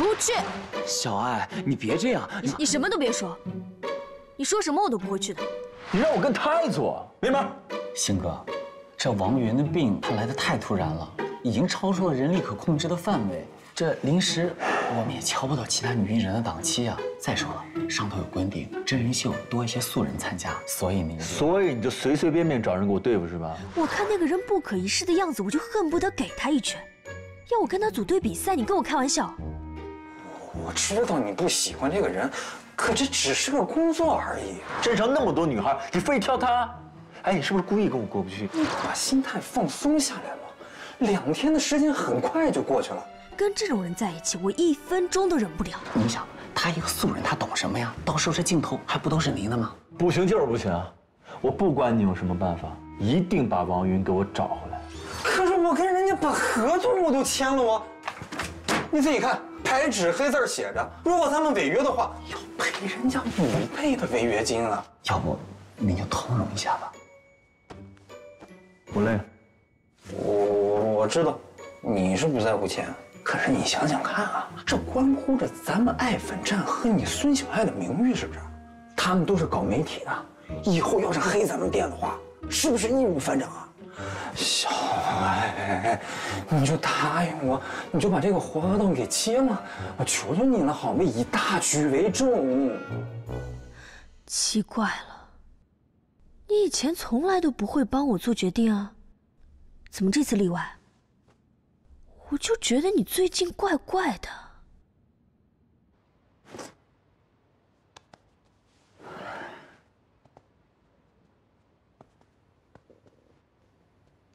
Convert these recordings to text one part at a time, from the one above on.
不去。小艾，你别这样，你什么都别说，你说什么我都不会去的。你让我跟他一组，没门！星哥，这王云的病他来的太突然了，已经超出了人力可控制的范围。这临时我们也敲不到其他女艺人的档期啊。再说了，上头有规定，真人秀多一些素人参加，所以那个……所以你就随随便便找人给我对付是吧？我看那个人不可一世的样子，我就恨不得给他一拳。 要我跟他组队比赛，你跟我开玩笑？我知道你不喜欢这个人，可这只是个工作而已。镇上那么多女孩，你非挑他？哎，你是不是故意跟我过不去？你把心态放松下来嘛，2天的时间很快就过去了。跟这种人在一起，我1分钟都忍不了。你想，他一个素人，他懂什么呀？到时候这镜头还不都是您的吗？不行就是不行，我不管你有什么办法，一定把王云给我找回来。 可是我跟人家把合同我都签了啊！你自己看，白纸黑字写着，如果他们违约的话，要赔人家5倍的违约金啊！要不您就通融一下吧。不累，我知道，你是不在乎钱，可是你想想看啊，这关乎着咱们爱粉站和你孙小爱的名誉，是不是？他们都是搞媒体的，以后要是黑咱们店的话，是不是易如反掌啊？ 小艾，你就答应我，你就把这个活动给接了，我求求你了，好吗？以大局为重。奇怪了，你以前从来都不会帮我做决定啊，怎么这次例外？我就觉得你最近怪怪的。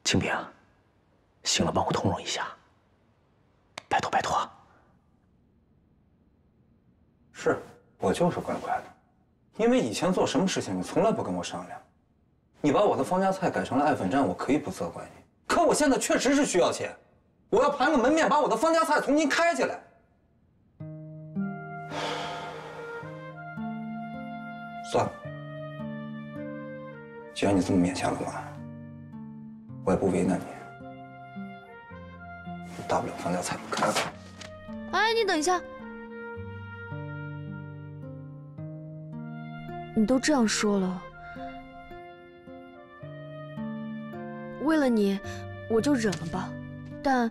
清平，行了，帮我通融一下，拜托拜托。是，我就是怪怪的，因为以前做什么事情你从来不跟我商量。你把我的方家菜改成了爱粉站，我可以不责怪你。可我现在确实是需要钱，我要盘个门面，把我的方家菜重新开起来。算了，既然你这么勉强的话。 我也不为难你，大不了放家菜不开了。哎，你等一下！你都这样说了，为了你，我就忍了吧。但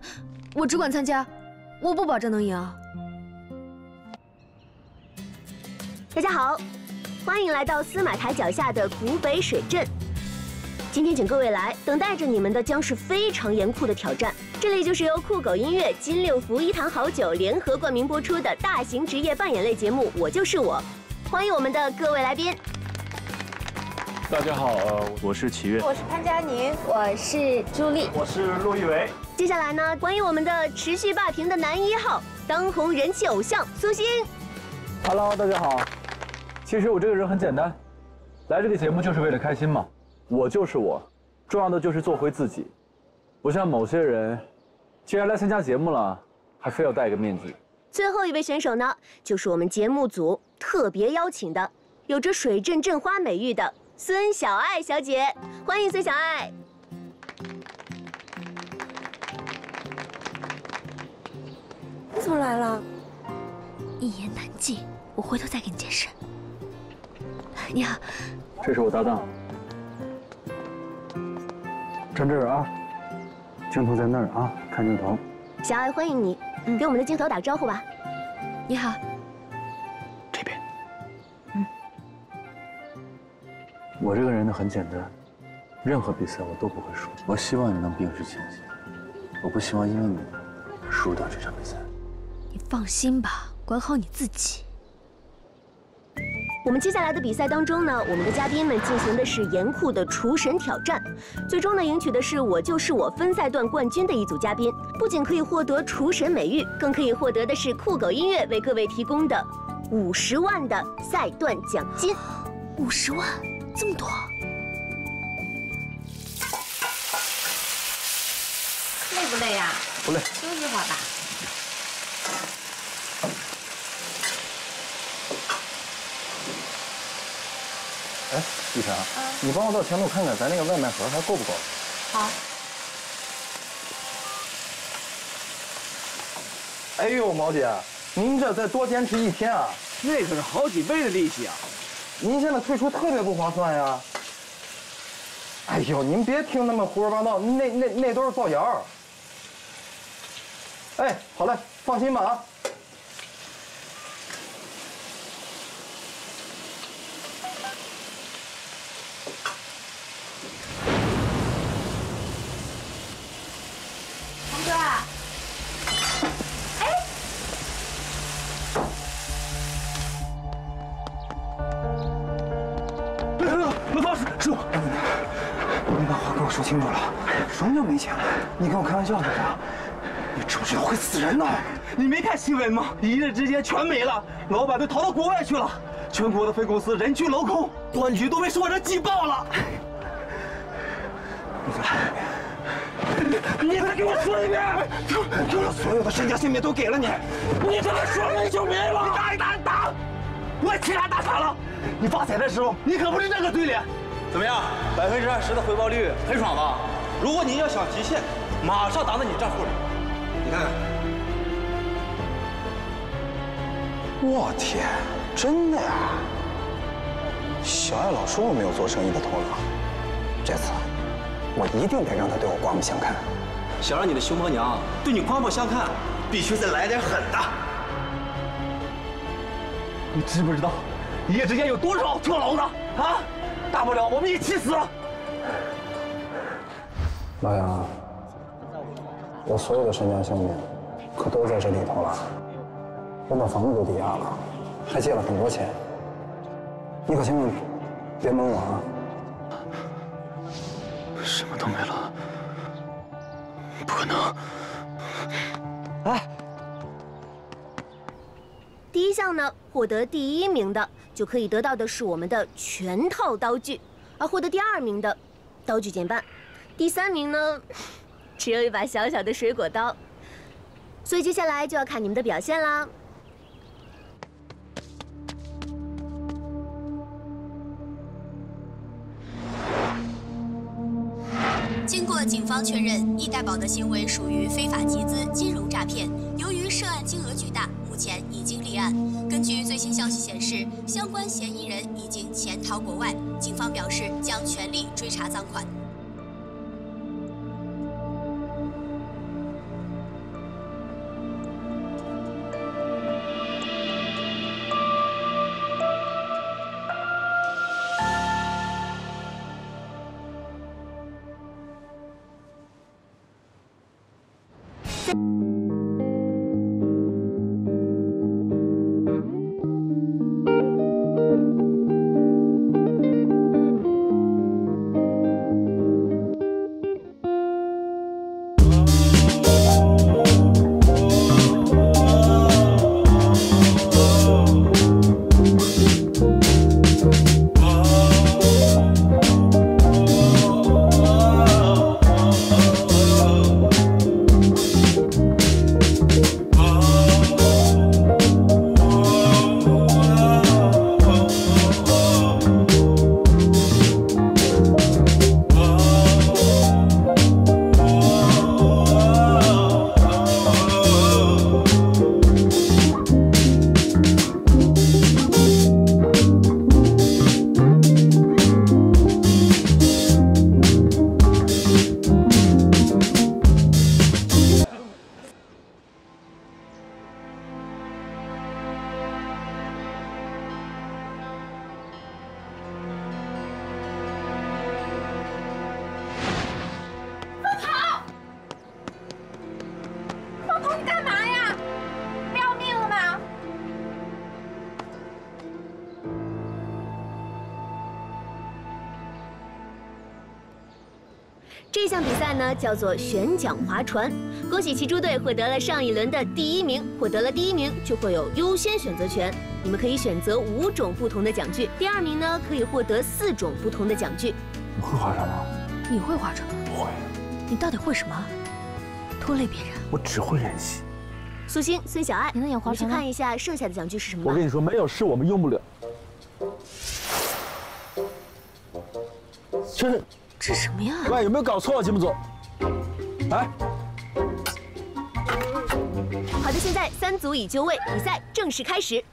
我只管参加，我不保证能赢啊。大家好，欢迎来到司马台脚下的古北水镇。 今天请各位来，等待着你们的将是非常严酷的挑战。这里就是由酷狗音乐、金六福、一坛好酒联合冠名播出的大型职业扮演类节目《我就是我》，欢迎我们的各位来宾。大家好，我是齐越，我是潘佳宁，我是朱莉，我是陆亦维。接下来呢，欢迎我们的持续霸屏的男1号、当红人气偶像苏欣。Hello， 大家好。其实我这个人很简单，来这个节目就是为了开心嘛。 我就是我，重要的就是做回自己，不像某些人，既然来参加节目了，还非要戴个面具。最后一位选手呢，就是我们节目组特别邀请的，有着“水镇镇花”美誉的孙小爱小姐，欢迎孙小爱。你怎么来了？一言难尽，我回头再给你解释。你好，这是我搭档。 站这儿啊，镜头在那儿啊，看镜头。小艾，欢迎你，给我们的镜头打招呼吧。你好，这边。我这个人呢很简单，任何比赛我都不会输。我希望你能冰释前嫌，我不希望因为你输掉这场比赛。你放心吧，管好你自己。 我们接下来的比赛当中呢，我们的嘉宾们进行的是严酷的厨神挑战，最终呢赢取的是“我就是我”分赛段冠军的一组嘉宾，不仅可以获得厨神美誉，更可以获得的是酷狗音乐为各位提供的50万的赛段奖金。50万，这么多！累不累呀？不累，休息会儿吧。 哎，玉婵，你帮我到前路看看咱那个外卖盒还够不够？好。哎呦，毛姐，您这再多坚持一天啊，那可是好几倍的利息啊！您现在退出特别不划算呀。哎呦，您别听他们胡说八道，那都是造谣。哎，好嘞，放心吧啊。 清楚了，什么叫没钱了？你跟我开玩笑呢？你知不知道会死人呢？你没看新闻吗？一夜之间全没了，老板都逃到国外去了，全国的分公司人去楼空，公安局都被受害者挤爆了。你再给我说一遍！给我所有的身家性命都给了你，你他妈说没就没了！你打一打打，我起来打卡了。你发财的时候，你可不是那个嘴脸。 怎么样，20%的回报率很爽吧？如果您要想提现，马上打到你账户里。你看看，我天，真的呀！小艾老说我没有做生意的头脑，这次我一定得让他对我刮目相看。想让你的熊婆娘对你刮目相看，必须再来点狠的。你知不知道，一夜之间有多少跳楼的啊？ 大不了我们一起死。老杨，我所有的身家性命可都在这里头了。我把房子都抵押了，还借了很多钱。你可千万别蒙我啊！什么都没了，不可能。哎，第一项呢，获得第一名的。 就可以得到的是我们的全套刀具，而获得第二名的刀具减半，第三名呢，只有一把小小的水果刀，所以接下来就要看你们的表现啦。经过警方确认，易贷宝的行为属于非法集资金融诈骗，由于涉案金额巨大。 目前已经立案。根据最新消息显示，相关嫌疑人已经潜逃国外。警方表示将全力追查赃款。这项比赛呢叫做旋桨划船，恭喜骑猪队获得了上一轮的第一名，获得了第一名就会有优先选择权，你们可以选择5种不同的奖具，第二名呢可以获得4种不同的奖具。你会划船吗？你会划船吗？不会。你到底会什么？拖累别人。我只会演戏。苏欣、孙小爱，你能演划船吗？去看一下剩下的奖具是什么吧。我跟你说，没有是我们用不了。真是。 这什么呀？喂，有没有搞错啊，节目组？哎，好的，现在三组已就位，比赛正式开始。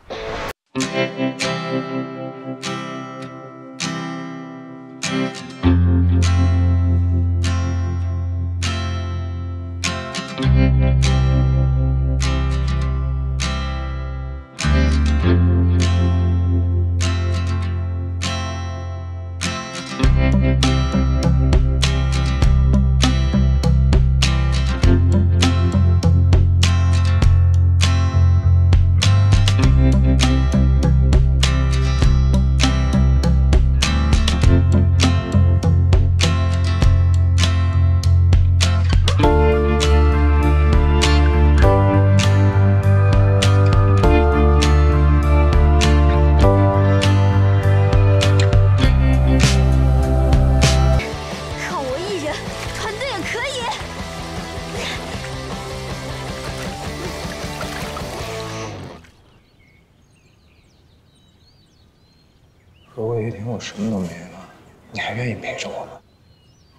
可我一听我什么都没了，你还愿意陪着我吗？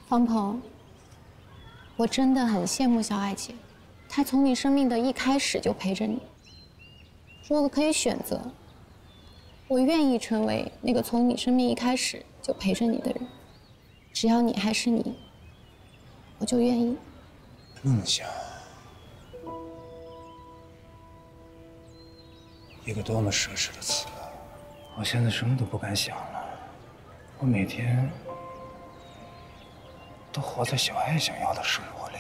方鹏，我真的很羡慕小爱姐，她从你生命的一开始就陪着你。如果可以选择，我愿意成为那个从你生命一开始就陪着你的人。只要你还是你，我就愿意。梦想，一个多么奢侈的词。 我现在什么都不敢想了，我每天都活在小爱想要的生活里。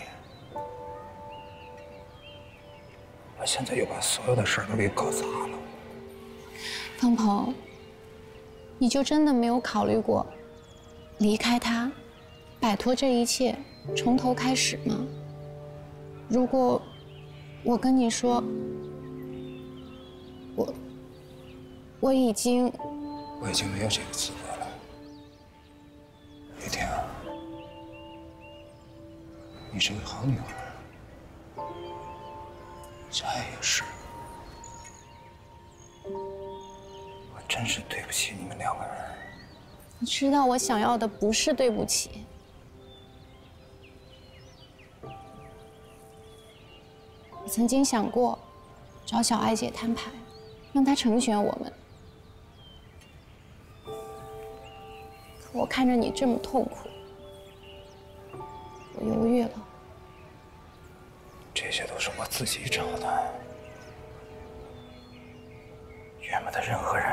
我现在又把所有的事儿都给搞砸了。方鹏，你就真的没有考虑过离开他，摆脱这一切，从头开始吗？如果我跟你说，我已经没有这个资格了，雨婷，你是个好女孩，小爱也是，我真是对不起你们两个人。你知道我想要的不是对不起，我曾经想过找小爱姐摊牌，让她成全我们。 我看着你这么痛苦，我犹豫了。这些都是我自己找的，怨不得任何人。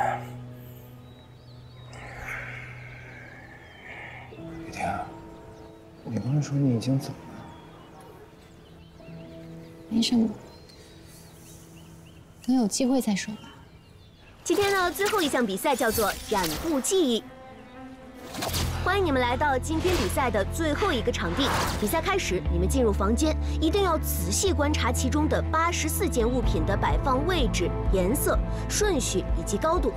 雨婷，你刚才说你已经走了，没什么，等有机会再说吧。今天呢，最后一项比赛叫做染布记忆。 欢迎你们来到今天比赛的最后一个场地。比赛开始，你们进入房间，一定要仔细观察其中的84件物品的摆放位置、颜色、顺序以及高度。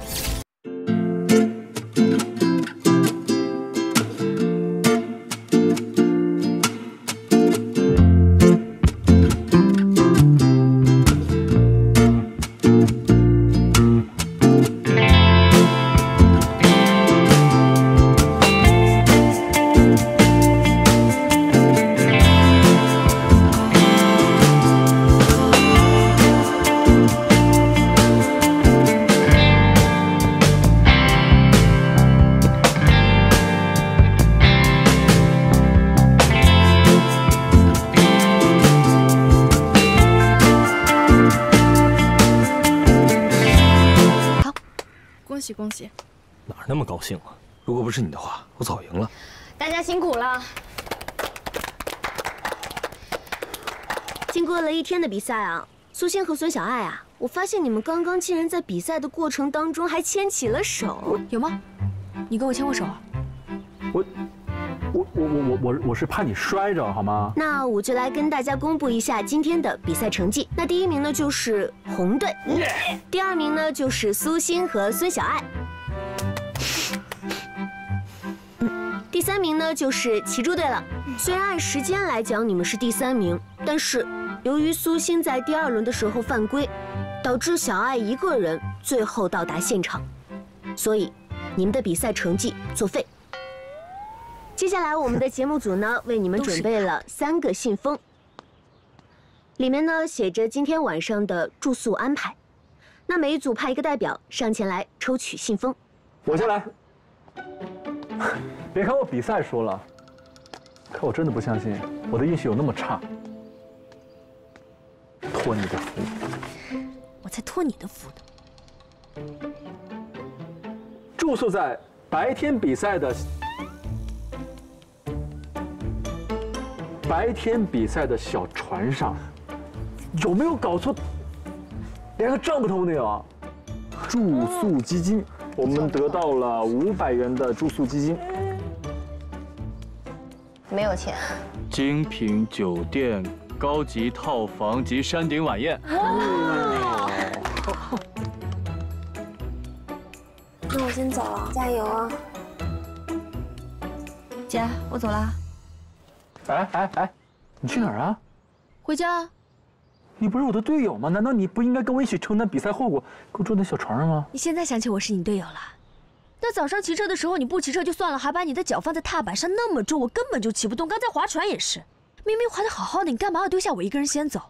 恭喜！哪儿那么高兴啊！如果不是你的话，我早赢了。大家辛苦了。经过了一天的比赛啊，苏仙和孙小爱啊，我发现你们刚刚竟然在比赛的过程当中还牵起了手，有吗？你跟我牵过手啊？我是怕你摔着，好吗？那我就来跟大家公布一下今天的比赛成绩。那第一名呢就是红队，第二名呢就是苏欣和孙小爱，第三名呢就是齐珠队了。虽然按时间来讲你们是第三名，但是由于苏欣在第二轮的时候犯规，导致小爱一个人最后到达现场，所以你们的比赛成绩作废。 接下来，我们的节目组呢为你们准备了3个信封，里面呢写着今天晚上的住宿安排。那每一组派一个代表上前来抽取信封。我先来。别看我比赛输了，可我真的不相信我的运气有那么差。托你的福。我才托你的福呢。住宿在白天比赛的。 白天比赛的小船上，有没有搞错？连个帐篷都没有啊！住宿基金，我们得到了500元的住宿基金。没有钱。精品酒店、高级套房及山顶晚宴。那我先走了，加油啊！姐，我走了。 哎，你去哪儿啊？回家。你不是我的队友吗？难道你不应该跟我一起承担比赛后果，跟我住那小床上吗？你现在想起我是你队友了？那早上骑车的时候你不骑车就算了，还把你的脚放在踏板上那么重，我根本就骑不动。刚才划船也是，明明划得好好的，你干嘛要丢下我一个人先走？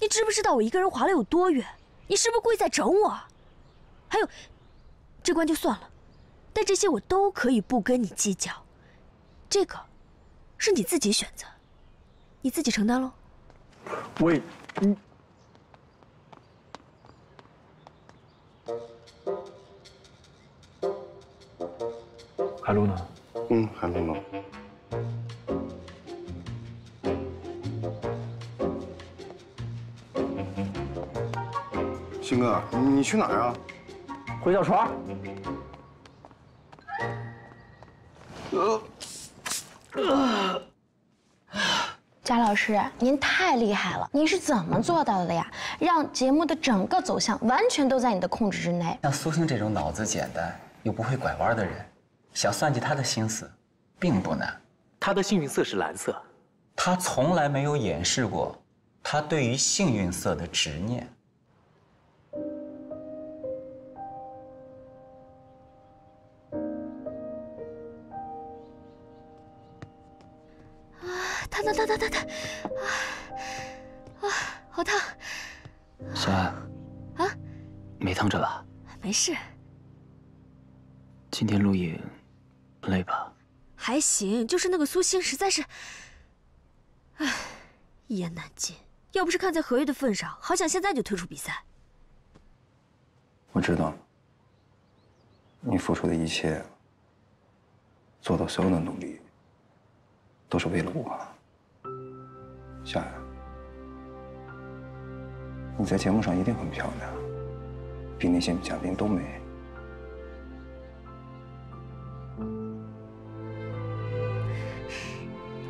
你知不知道我一个人划了有多远？你是不是故意在整我？还有，这关就算了，但这些我都可以不跟你计较。这个。 是你自己选择，你自己承担喽。喂，你海璐呢？嗯，还没忙。星哥，你去哪儿啊？回小床。贾老师，您太厉害了！您是怎么做到的呀？让节目的整个走向完全都在你的控制之内。像苏星这种脑子简单又不会拐弯的人，想算计他的心思，并不难。他的幸运色是蓝色，他从来没有掩饰过他对于幸运色的执念。烫！好烫！小安，啊，没烫着吧？没事。今天录影不累吧？还行，就是那个苏星实在是，唉，一言难尽。要不是看在合约的份上，好想现在就退出比赛。我知道，你付出的一切，做到所有的努力，都是为了我。 夏安，你在节目上一定很漂亮，比那些嘉宾都美。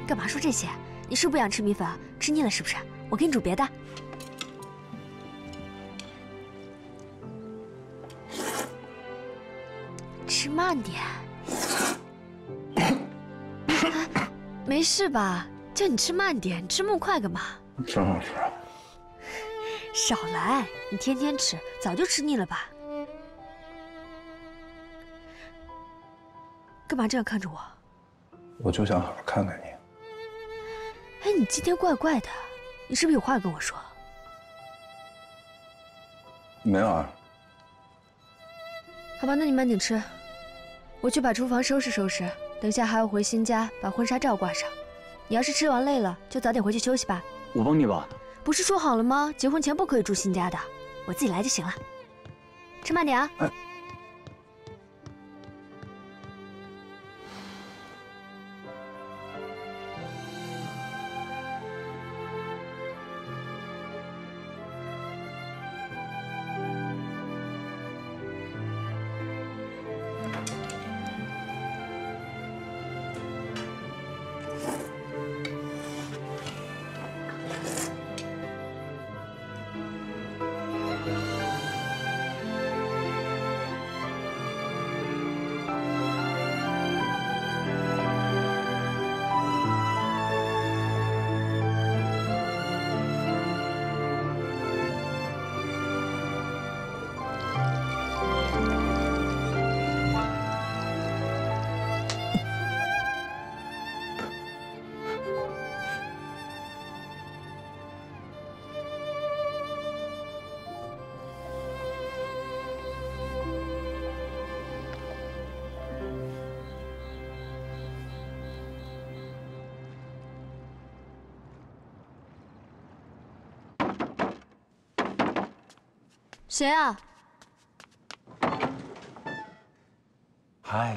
干嘛说这些？你是不想吃米粉，吃腻了是不是？我给你煮别的。吃慢点。没事吧？ 叫你吃慢点，吃那么快干嘛？真好吃、啊。少来，你天天吃，早就吃腻了吧？干嘛这样看着我？我就想好好看看你。哎，你今天怪怪的，你是不是有话跟我说？没有啊。好吧，那你慢点吃，我去把厨房收拾收拾。等一下还要回新家把婚纱照挂上。 你要是吃完累了，就早点回去休息吧。我帮你吧。不是说好了吗？结婚前不可以住新家的，我自己来就行了。吃慢点啊。哎、谁啊？嗨，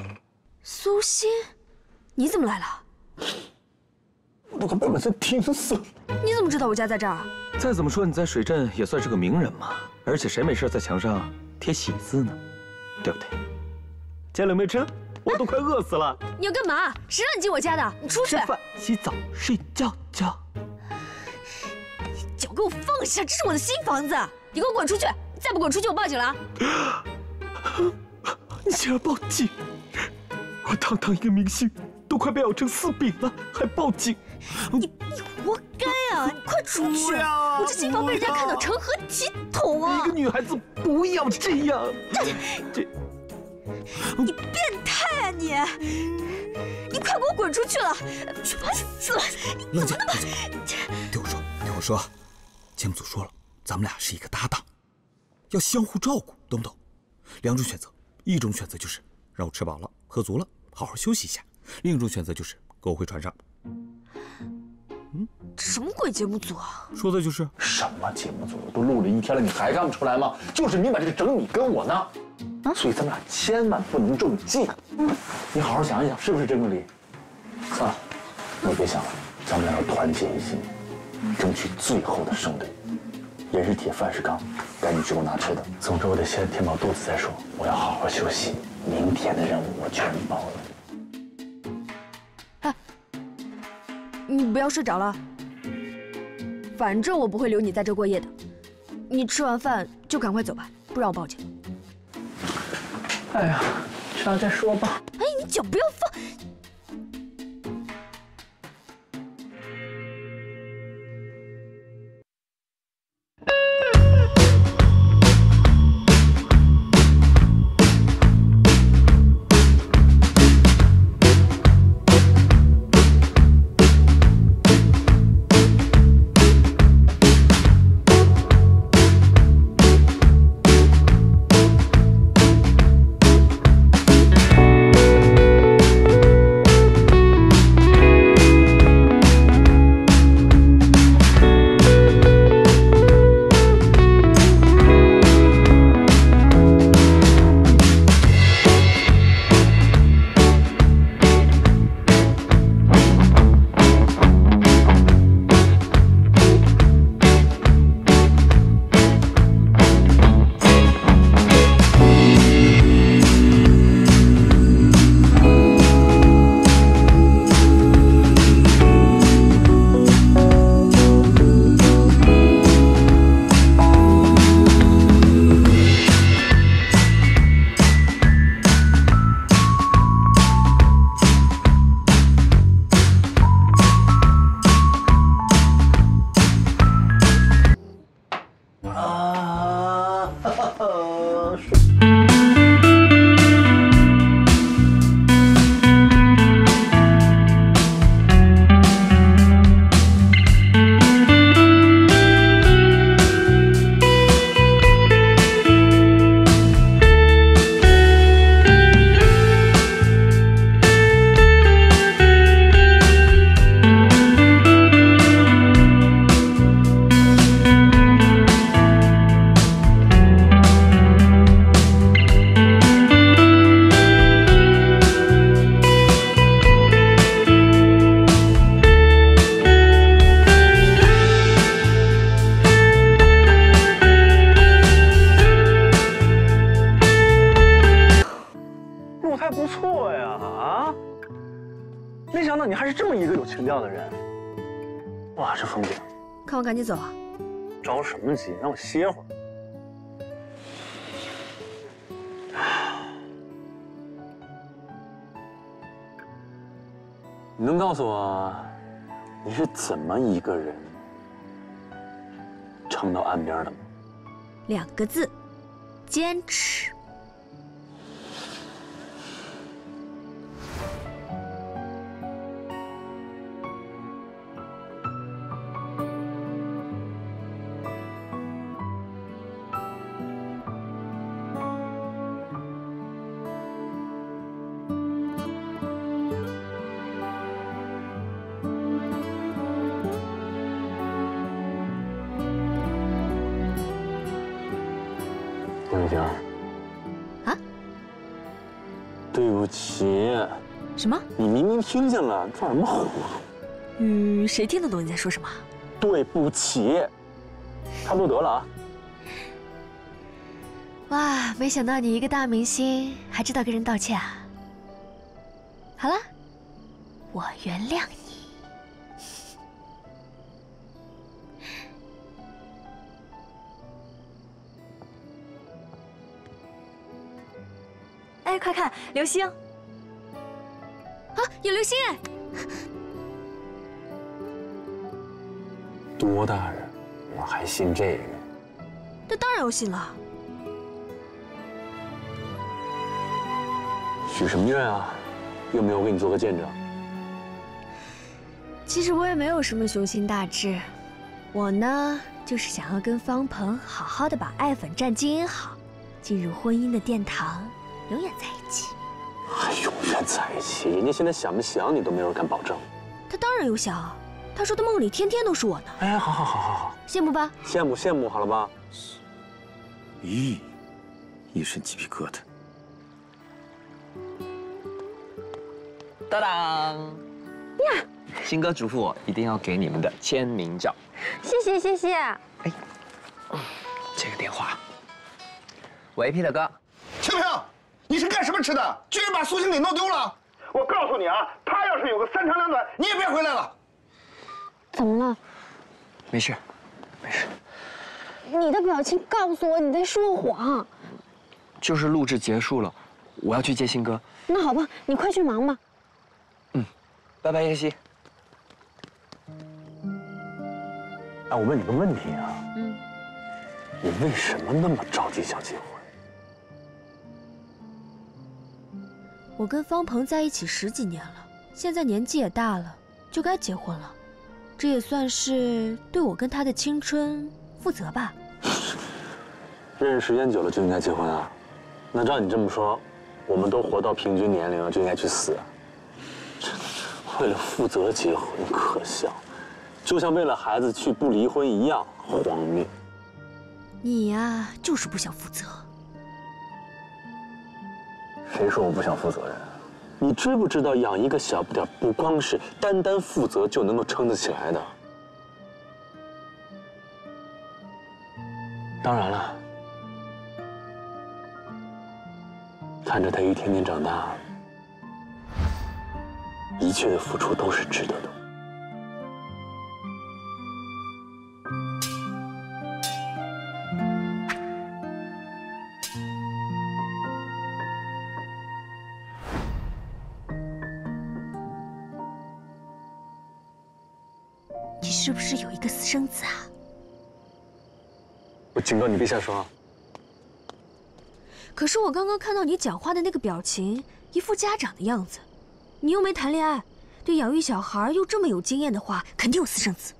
苏欣，你怎么来了？我可被我这盯死了。你怎么知道我家在这儿？再怎么说你在水镇也算是个名人嘛，而且谁没事在墙上贴喜字呢？对不对？家里没吃，我都快饿死了。你要干嘛？谁让你进我家的？你出去！吃饭、洗澡、睡觉去。脚给我放下！这是我的新房子，你给我滚出去！再不滚出去，我报警了！你竟然报警！我堂堂一个明星，都快被咬成四饼了，还报警！你活该啊！你快出去！我这新房被人家看到成何体统啊！一个女孩子不要这样！你变态啊你！你快给我滚出去了！去吧去吧！你怎么那么……听我说，节目组说了，咱们俩是一个搭档，要相互照顾，懂不懂？两种选择。 一种选择就是让我吃饱了、喝足了，好好休息一下；另一种选择就是给我回船上。嗯，什么鬼节目组啊？说的就是什么节目组？都录了一天了，你还看不出来吗？就是你把这个整你跟我呢。啊，所以咱们俩千万不能中计。你好好想一想，是不是真的理？啊，你别想了，咱们俩要团结一心，争取最后的胜利。 人是铁，饭是钢，赶紧去给我拿吃的。总之，我得先填饱肚子再说。我要好好休息，明天的任务我全包了。哎，你不要睡着了，反正我不会留你在这过夜的。你吃完饭就赶快走吧，不然我报警。哎呀，吃完再说吧。哎，你脚不要放。 赶紧走啊！着什么急？让我歇会儿。你能告诉我，你是怎么一个人撑到岸边的吗？两个字：坚持。梦萍。啊？对不起。什么？你明明听见了，装什么糊涂？谁听得懂你在说什么？对不起。差不多得了啊。哇，没想到你一个大明星还知道跟人道歉啊！好了，我原谅你。 哎，快看流星！啊，有流星哎！多大人，我还信这个？那当然要信了。许什么愿啊？又没有给你做个见证。其实我也没有什么雄心大志，我呢就是想要跟方鹏好好的把爱粉战经营好，进入婚姻的殿堂。 永远在一起，还永远在一起？人家现在想不想你都没有人敢保证。他当然有想啊，他说他梦里天天都是我呢。哎，好，羡慕吧？羡慕，好了吧？咦，一身鸡皮疙瘩。当当呀！新哥嘱咐我一定要给你们的签名照。谢谢。哎，这个电话，喂，皮特哥，签名。 你是干什么吃的？居然把苏星给弄丢了！我告诉你啊，他要是有个三长两短，你也别回来了。怎么了？没事。你的表情告诉我你在说谎。就是录制结束了，我要去接新哥。那好吧，你快去忙吧。嗯，拜拜，叶希。哎，我问你个问题啊。嗯。你为什么那么着急想结婚？ 我跟方鹏在一起10几年了，现在年纪也大了，就该结婚了。这也算是对我跟他的青春负责吧。认识时间久了就应该结婚啊？那照你这么说，我们都活到平均年龄了就应该去死？为了负责结婚，可笑，就像为了孩子去不离婚一样荒谬。你呀，就是不想负责。 谁说我不想负责任啊？你知不知道养一个小不点不光是单负责就能够撑得起来的？当然了，看着他一天天长大，一切的付出都是值得的。是不是有一个私生子啊？我警告你别瞎说啊！可是我刚刚看到你讲话的那个表情，一副家长的样子。你又没谈恋爱，对养育小孩又这么有经验的话，肯定有私生子。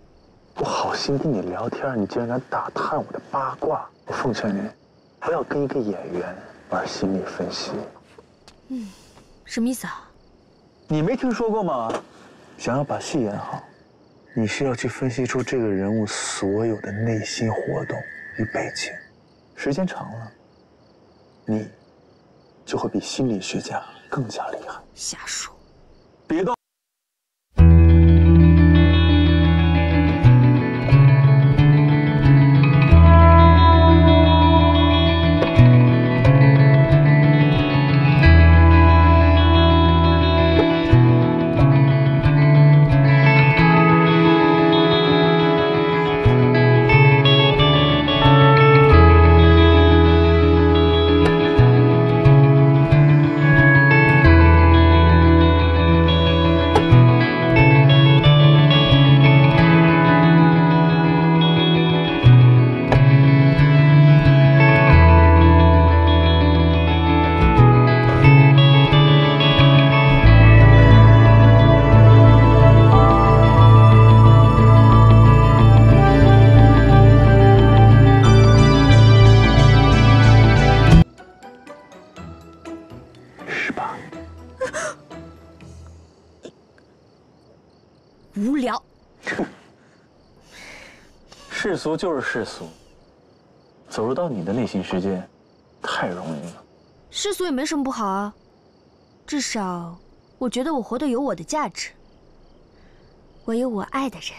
我好心跟你聊天，你竟然敢打探我的八卦！我奉劝你，不要跟一个演员玩心理分析。嗯，什么意思啊？你没听说过吗？想要把戏演好。 你是要去分析出这个人物所有的内心活动与背景，时间长了，你就会比心理学家更加厉害。瞎说，别动。 世俗就是世俗，走入到你的内心世界，太容易了。世俗也没什么不好啊，至少我觉得我活得有我的价值。我有我爱的人，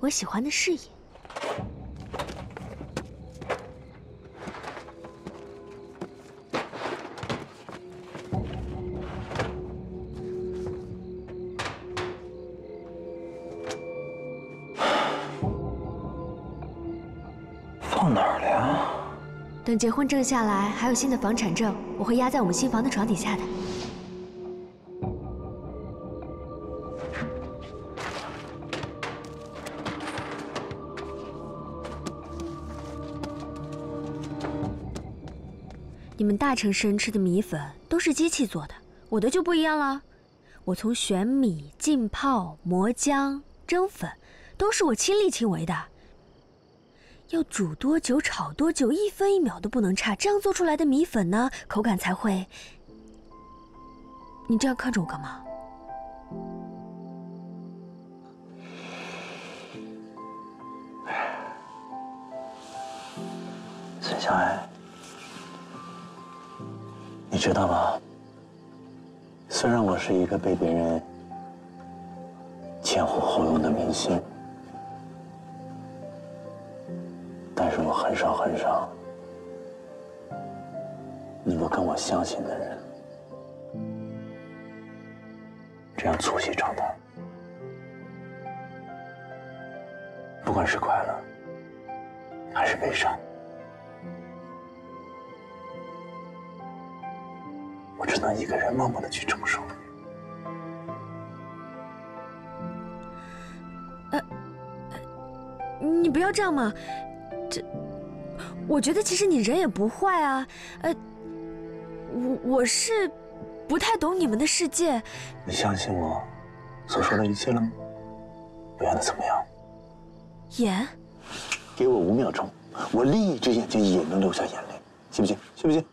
我喜欢的事业。放哪儿了呀？等结婚证下来，还有新的房产证，我会压在我们新房的床底下的。 你们大城市人吃的米粉都是机器做的，我的就不一样了。我从选米、浸泡、磨浆、蒸粉，都是我亲力亲为的。要煮多久、炒多久，一分一秒都不能差。这样做出来的米粉呢，口感才会……你这样看着我干嘛？孙小爱。 你知道吗？虽然我是一个被别人前呼后拥的明星，但是我很少能够跟我相信的人这样促膝长谈，不管是快乐还是悲伤。 我只能一个人默默的去承受。你不要这样嘛！这，我觉得其实你人也不坏啊。我是不太懂你们的世界。你相信我所说的一切了吗？你演的怎么样？演？给我5秒钟，我另一只眼睛也能流下眼泪，信不信？信不信？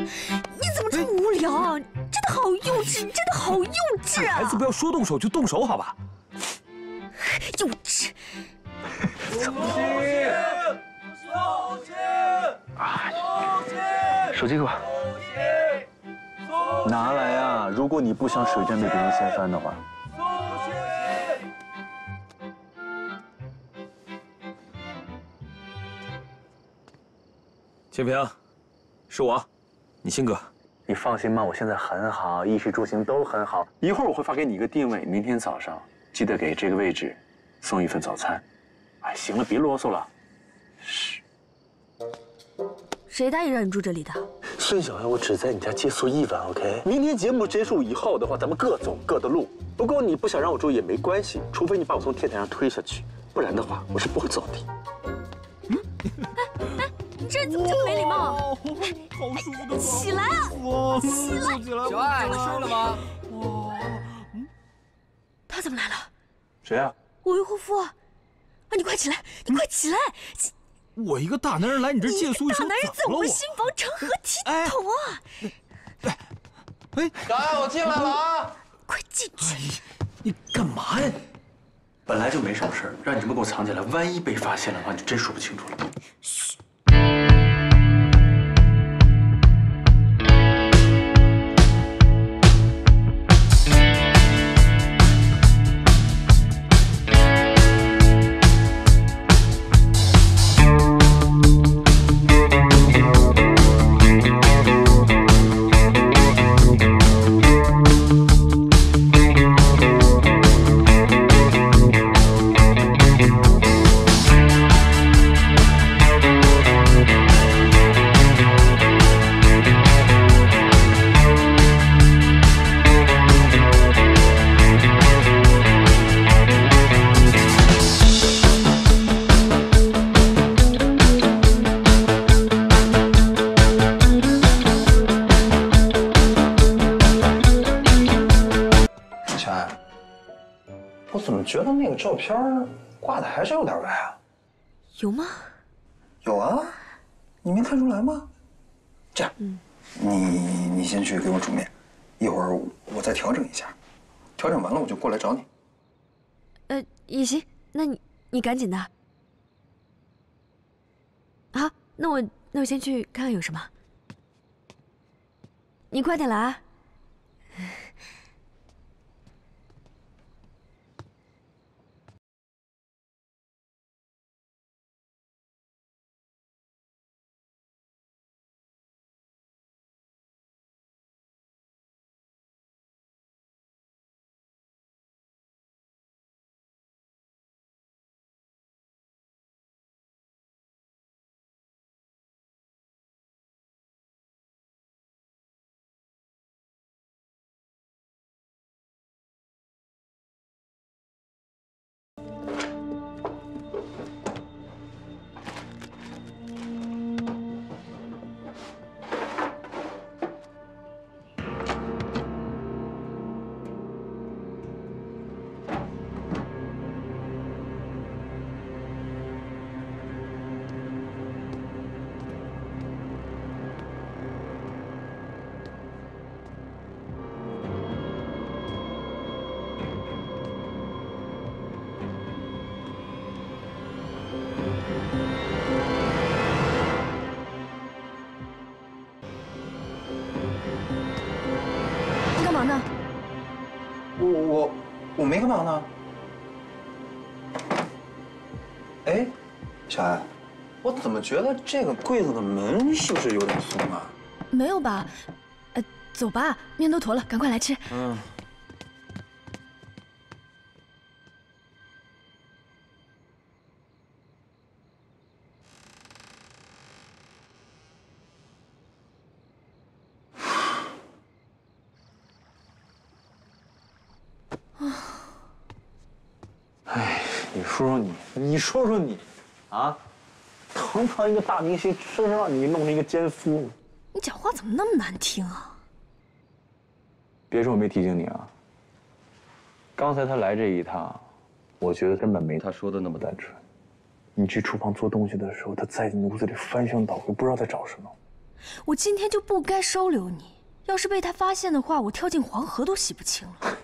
你怎么这么无聊啊！真的好幼稚，真的好幼稚啊！孩子不要说动手就动手，好吧？幼稚！手机，手机，哎呀，手机给我，拿来啊！如果你不想手机被别人掀翻的话。 清平，是我。 你信哥，你放心吧，我现在很好，衣食住行都很好。一会儿我会发给你一个定位，明天早上记得给这个位置送一份早餐。哎，行了，别啰嗦了。是。谁答应让你住这里的？孙小爱，我只在你家借宿一晚 ，OK？ 明天节目结束以后的话，咱们各走各的路。不过你不想让我住也没关系，除非你把我从天台上推下去，不然的话我是不会走的。嗯。这怎么这么没礼貌？好舒服的，起来啊！起来！小爱，你睡了吗？哇，嗯，他怎么来了？谁啊？我未婚夫啊！你快起来，你快起来！我一个大男人来你这借宿一宿，大男人在我们新房成何体统啊！哎，哎，小爱，我进来了啊！快进去！你干嘛呀？ 本来就没什么事儿，让你这么给我藏起来，万一被发现的话，你就真说不清楚了。嘘。觉得那个照片挂的还是有点歪啊，有吗？有啊，你没看出来吗？这样，你先去给我煮面，一会儿我再调整一下，调整完了我就过来找你。也行，那你赶紧的。啊，那我那我先去看看有什么。你快点来啊！我没干嘛呢。哎，小艾，我怎么觉得这个柜子的门是不是有点松啊？没有吧？走吧，面都坨了，赶快来吃。嗯。你说你，啊，堂堂一个大明星，真是让你弄成一个奸夫！你讲话怎么那么难听啊？别说我没提醒你啊。刚才他来这一趟，我觉得根本没他说的那么单纯。你去厨房做东西的时候，他在你屋子里翻箱倒柜，不知道在找什么。我今天就不该收留你，要是被他发现的话，我跳进黄河都洗不清了。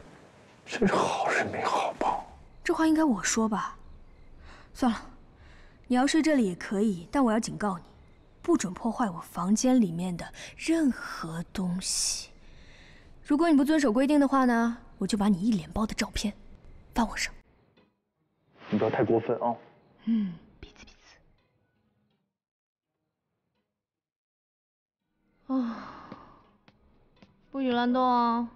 真是好人没好报。这话应该我说吧？ 算了，你要睡这里也可以，但我要警告你，不准破坏我房间里面的任何东西。如果你不遵守规定的话呢，我就把你一脸包的照片发网上。你不要太过分啊！嗯，彼此彼此。啊，不许乱动哦！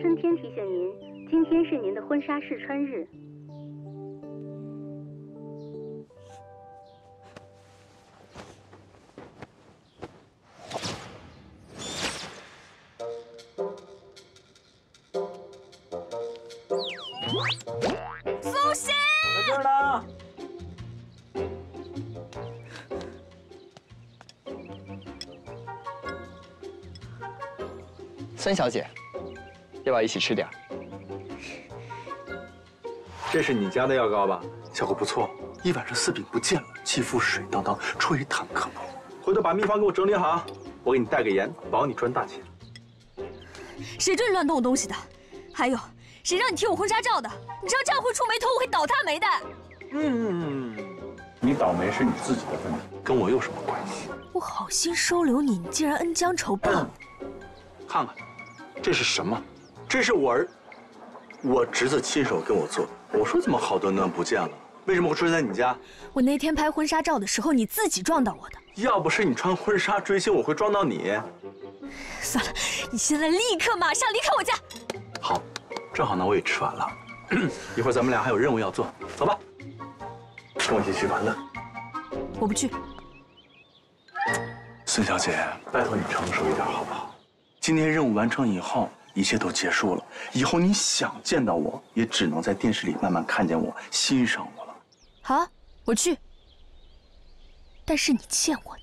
春天提醒您，今天是您的婚纱试穿日。苏西，在这儿呢。孙小姐。 要不要一起吃点？这是你家的药膏吧？效果不错，一晚上4饼不见了，肌肤水当当，吹弹可破。回头把秘方给我整理好啊，我给你带个盐，保你赚大钱。谁准你乱动我东西的？还有，谁让你贴我婚纱照的？你知道这样会触霉头，我会倒塌霉的。嗯，你倒霉是你自己的问题，跟我有什么关系？我好心收留你，你竟然恩将仇报。看看。这是什么？这是我儿，我侄子亲手跟我做。我说怎么好端端不见了？为什么会出现在你家？我那天拍婚纱照的时候，你自己撞到我的。要不是你穿婚纱追星，我会撞到你。算了，你现在立刻马上离开我家。好，正好呢，我也吃完了。 一会儿咱们俩还有任务要做，走吧，跟我一起去玩乐。我不去。孙小姐，拜托你成熟一点好不好？今天任务完成以后，一切都结束了。以后你想见到我，也只能在电视里慢慢看见我，欣赏我了。好，我去。但是你欠我的，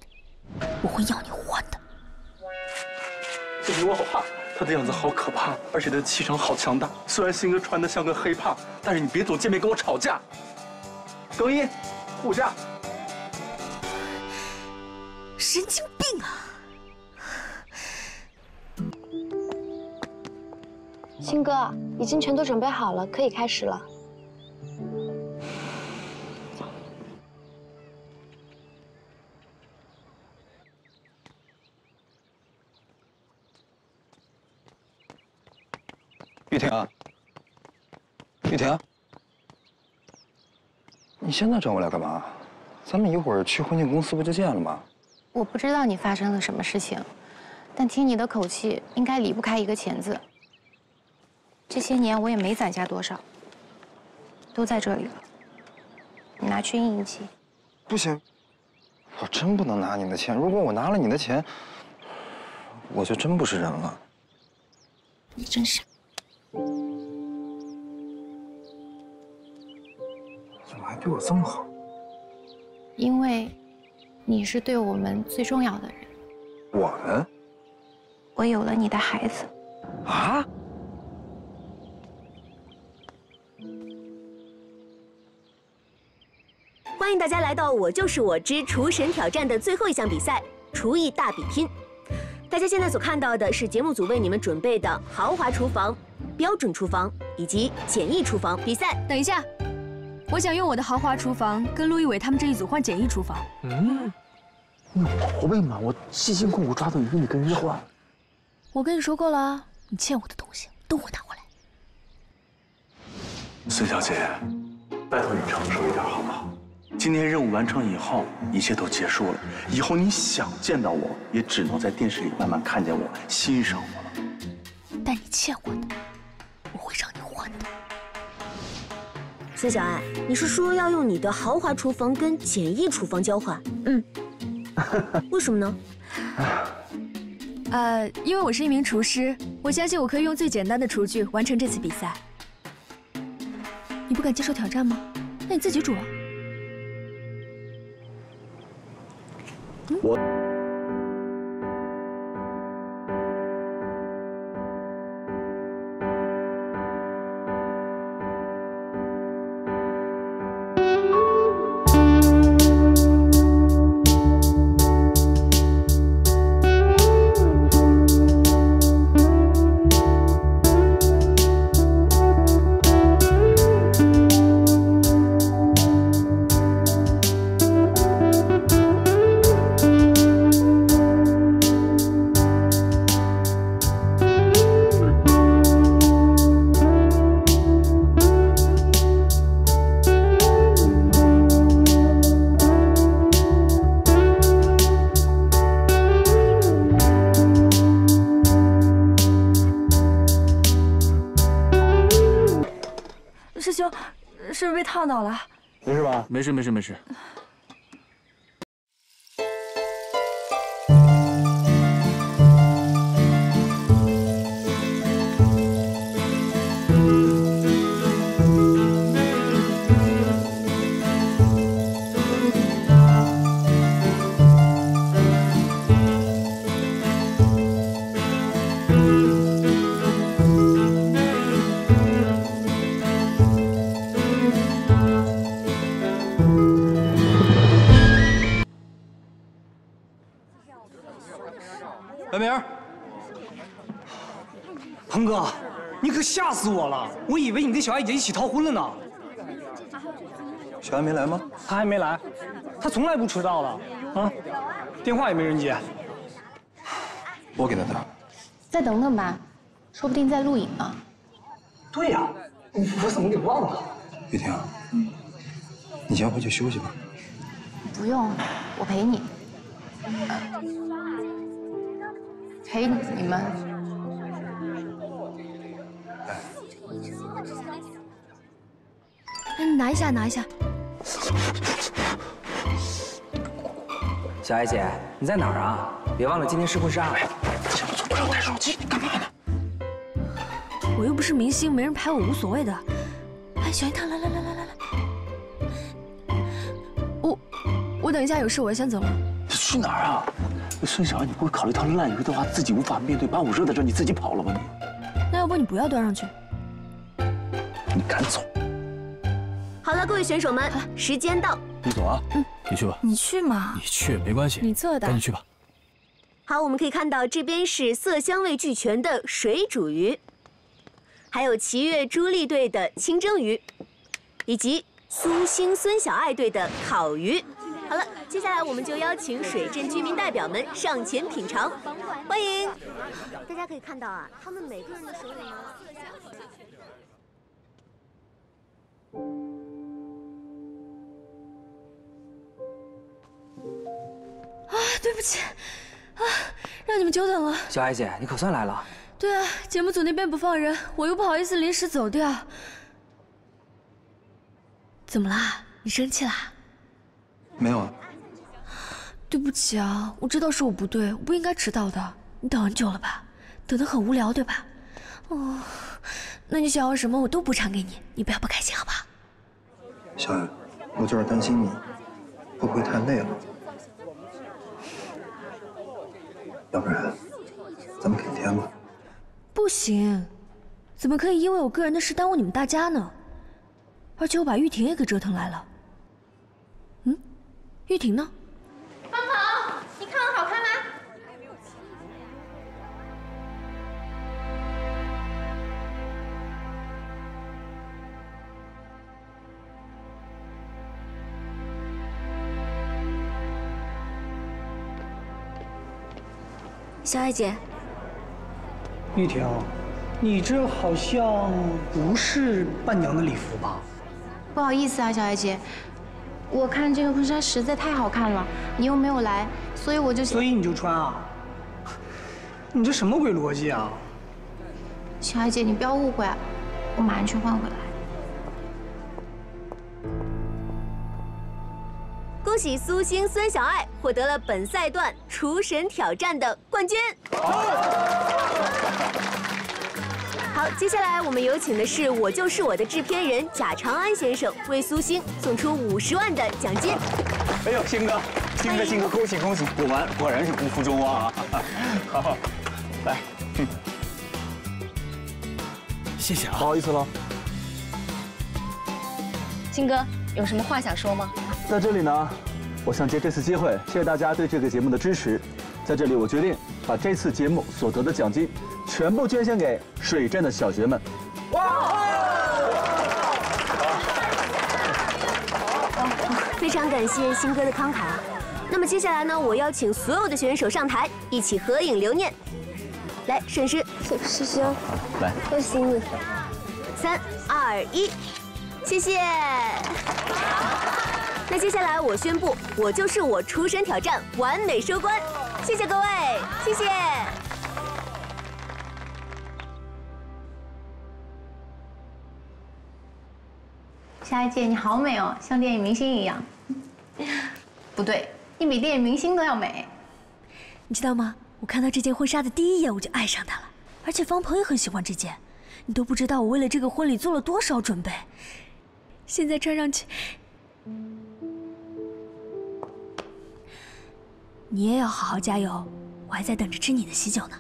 我会要你还的。这女娃娃。 他的样子好可怕，而且他的气场好强大。虽然鑫哥穿得像个黑怕，但是你别总见面跟我吵架。更衣，护驾。神经病啊！鑫哥，已经全都准备好了，可以开始了。玉婷啊，玉婷，你现在找我来干嘛？咱们一会儿去婚庆公司不就见了吗？我不知道你发生了什么事情，但听你的口气，应该离不开一个钱字。这些年我也没攒下多少，都在这里了。你拿去应一期。不行，我真不能拿你的钱。如果我拿了你的钱，我就真不是人了。你真傻。 怎么还对我这么好？因为你是对我们最重要的人。我们？我有了你的孩子。啊？欢迎大家来到《我就是我之厨神挑战》的最后一项比赛——厨艺大比拼。大家现在所看到的是节目组为你们准备的豪华厨房。 标准厨房以及简易厨房比赛。等一下，我想用我的豪华厨房跟陆一伟他们这一组换简易厨房。嗯，你有毛病吗？我辛辛苦苦抓到鱼，你跟人家换。我跟你说过了，你欠我的东西都给我拿回来。孙小姐，拜托你成熟一点好不好？今天任务完成以后，一切都结束了。以后你想见到我，也只能在电视里慢慢看见我，欣赏我了。但你欠我的。 我会让你还的，孙小爱，你是说要用你的豪华厨房跟简易厨房交换？嗯，为什么呢？因为我是一名厨师，我相信我可以用最简单的厨具完成这次比赛。你不敢接受挑战吗？那你自己煮啊。我。 烫到了，没事吧？没事，没事，没事。鹏哥，你可吓死我了！我以为你跟小艾姐一起逃婚了呢。小艾没来吗？她还没来，她从来不迟到的啊，电话也没人接。我给她打。再等等吧，说不定在录影呢。对呀、啊，我怎么给忘了？雨婷，嗯，你要不就休息吧。不用，我陪你。陪你们。哎，拿一下，拿一下。 小艾姐，你在哪儿啊？别忘了今天是婚纱。这么做快我带手机干嘛呢？我又不是明星，没人拍我无所谓的。哎，小姨她，来，我等一下有事，我先走了。你去哪儿啊？孙小艾，你不会考虑到烂鱼的话自己无法面对，把我扔在这，你自己跑了吧你？那要不你不要端上去？你敢走？好了，各位选手们，时间到。你走啊。嗯。 你去吧，你去嘛，你去没关系，你做的，赶紧去吧。好，我们可以看到这边是色香味俱全的水煮鱼，还有齐越朱莉队的清蒸鱼，以及苏星孙小爱队的烤鱼。好了，接下来我们就邀请水镇居民代表们上前品尝，欢迎。大家可以看到啊，他们每个人的手里呢。 啊，对不起，啊，让你们久等了。小艾姐，你可算来了。对啊，节目组那边不放人，我又不好意思临时走掉。怎么啦？你生气啦？没有啊。对不起啊，我知道是我不对，我不应该迟到的。你等很久了吧？等得很无聊，对吧？哦，那你想要什么我都补偿给你，你不要不开心，好不好？小艾，我就是担心你会不会太累了。 要不然，咱们改天吧。不行，怎么可以因为我个人的事耽误你们大家呢？而且我把玉婷也给折腾来了。嗯，玉婷呢？方总，你看我好看吗？小艾姐，玉婷，你这好像不是伴娘的礼服吧？不好意思啊，小艾姐，我看这个婚纱实在太好看了，你又没有来，所以我就……所以你就穿啊？你这什么鬼逻辑啊？小艾姐，你不要误会，我马上去换回来。恭喜苏星、孙小爱获得了本赛段厨神挑战的冠军。好，接下来我们有请的是《我就是我》的制片人贾长安先生，为苏星送出50万的奖金。哎呦，星哥，恭喜！果然是不负众望啊！好，来，谢谢啊，不好意思了。星哥，有什么话想说吗？ 在这里呢，我想借这次机会，谢谢大家对这个节目的支持。在这里，我决定把这次节目所得的奖金全部捐献给水镇的小学们。哇！非常感谢星哥的慷慨啊！那么接下来呢，我邀请所有的选手上台，一起合影留念。来，沈师，师兄，来，恭喜你！3、2、1，谢谢。 那接下来我宣布，我就是我厨神挑战完美收官，谢谢各位，谢谢。小艾姐，你好美哦，像电影明星一样。不对，你比电影明星都要美。你知道吗？我看到这件婚纱的第一眼我就爱上它了，而且方鹏也很喜欢这件。你都不知道我为了这个婚礼做了多少准备，现在穿上去。 你也要好好加油，我还在等着吃你的喜酒呢。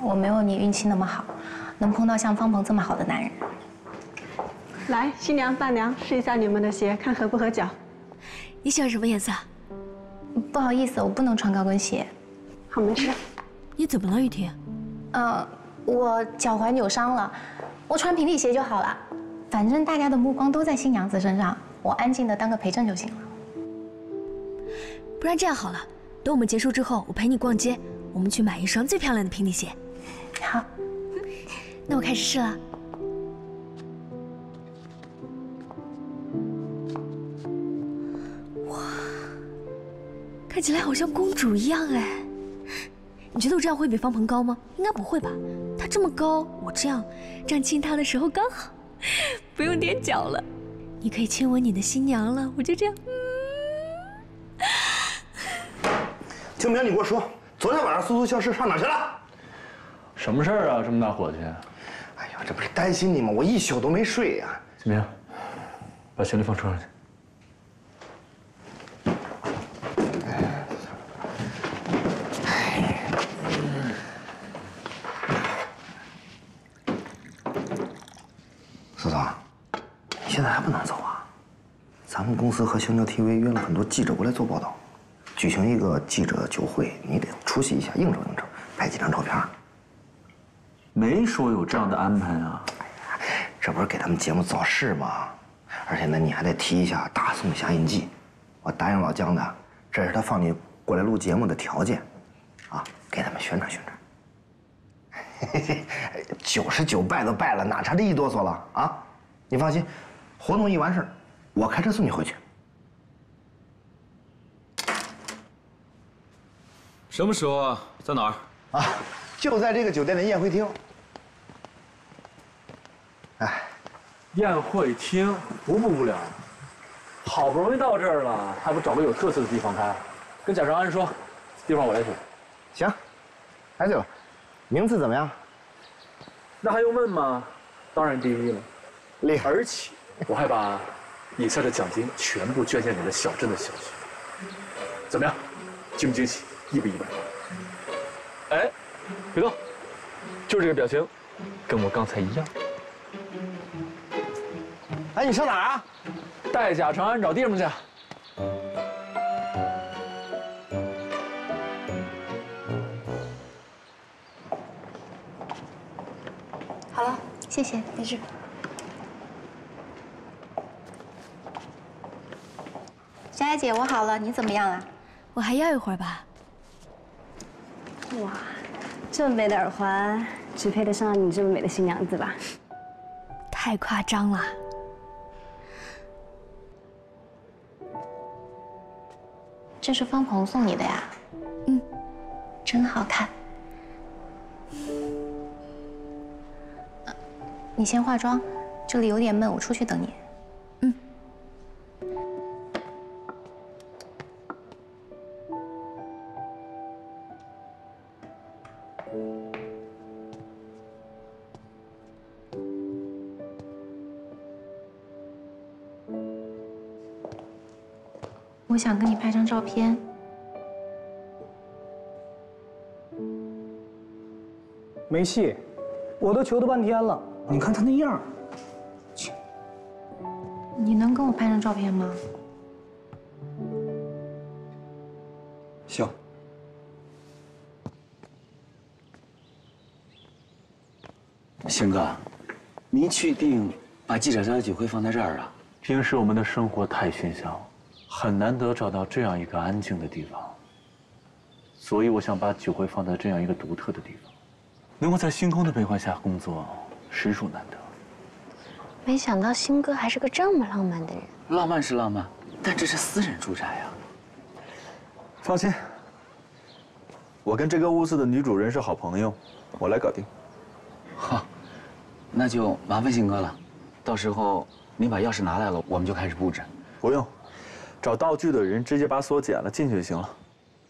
我没有你运气那么好，能碰到像方鹏这么好的男人。来，新娘伴娘试一下你们的鞋，看合不合脚。你喜欢什么颜色？不好意思，我不能穿高跟鞋。好，没事。你怎么了，玉婷？我脚踝扭伤了，我穿平底鞋就好了。反正大家的目光都在新娘子身上，我安静的当个陪衬就行了。 不然这样好了，等我们结束之后，我陪你逛街，我们去买一双最漂亮的平底鞋。好，那我开始试了。哇，看起来好像公主一样哎。你觉得我这样会比方鹏高吗？应该不会吧？他这么高，我这样亲他的时候刚好，不用踮脚了。你可以亲吻你的新娘了，我就这样。 清明，你给我说，昨天晚上苏苏消失上哪去了？什么事儿啊？这么大火气！哎呀，这不是担心你吗？我一宿都没睡呀。清明，把行李放车上去。苏总，你现在还不能走啊？咱们公司和星球 TV 约了很多记者过来做报道。 举行一个记者酒会，你得出席一下，应酬应酬，拍几张照片。没说有这样的安排啊！哎呀，这不是给咱们节目造势吗？而且呢，你还得提一下大宋侠印记。我答应老姜的，这是他放你过来录节目的条件，啊，给他们宣传宣传。99败都败了，哪差这一哆嗦了啊？你放心，活动一完事儿，我开车送你回去。 什么时候啊？在哪儿？啊，就在这个酒店的宴会厅。哎，宴会厅不无聊？好不容易到这儿了，还不找个有特色的地方开？跟贾长安说，地方我来选。行。哎，对了，名次怎么样？那还用问吗？当然第一了。厉害！而且我还把以下的奖金全部捐献给了小镇的小学。怎么样？惊不惊喜？ 意不意外？哎，别动，就是这个表情，跟我刚才一样。哎，你上哪儿啊？带贾长安找地方去。好了，谢谢，别致。小雅姐，我好了，你怎么样啊？我还要一会儿吧。 哇，这么美的耳环，只配得上你这么美的新娘子吧？太夸张了！这是方鹏送你的呀？嗯，真好看。你先化妆，这里有点闷，我出去等你。 我想跟你拍张照片。没戏，我都求他半天了，你看他那样。切，你能跟我拍张照片吗？行。星哥，您确定把记者招待酒会放在这儿啊？平时我们的生活太喧嚣。 很难得找到这样一个安静的地方，所以我想把酒会放在这样一个独特的地方。能够在星空的陪伴下工作，实属难得。没想到星哥还是个这么浪漫的人。浪漫是浪漫，但这是私人住宅啊。放心，我跟这个屋子的女主人是好朋友，我来搞定。好，那就麻烦星哥了。到时候您把钥匙拿来了，我们就开始布置。不用。 找道具的人直接把锁剪了进去就行了，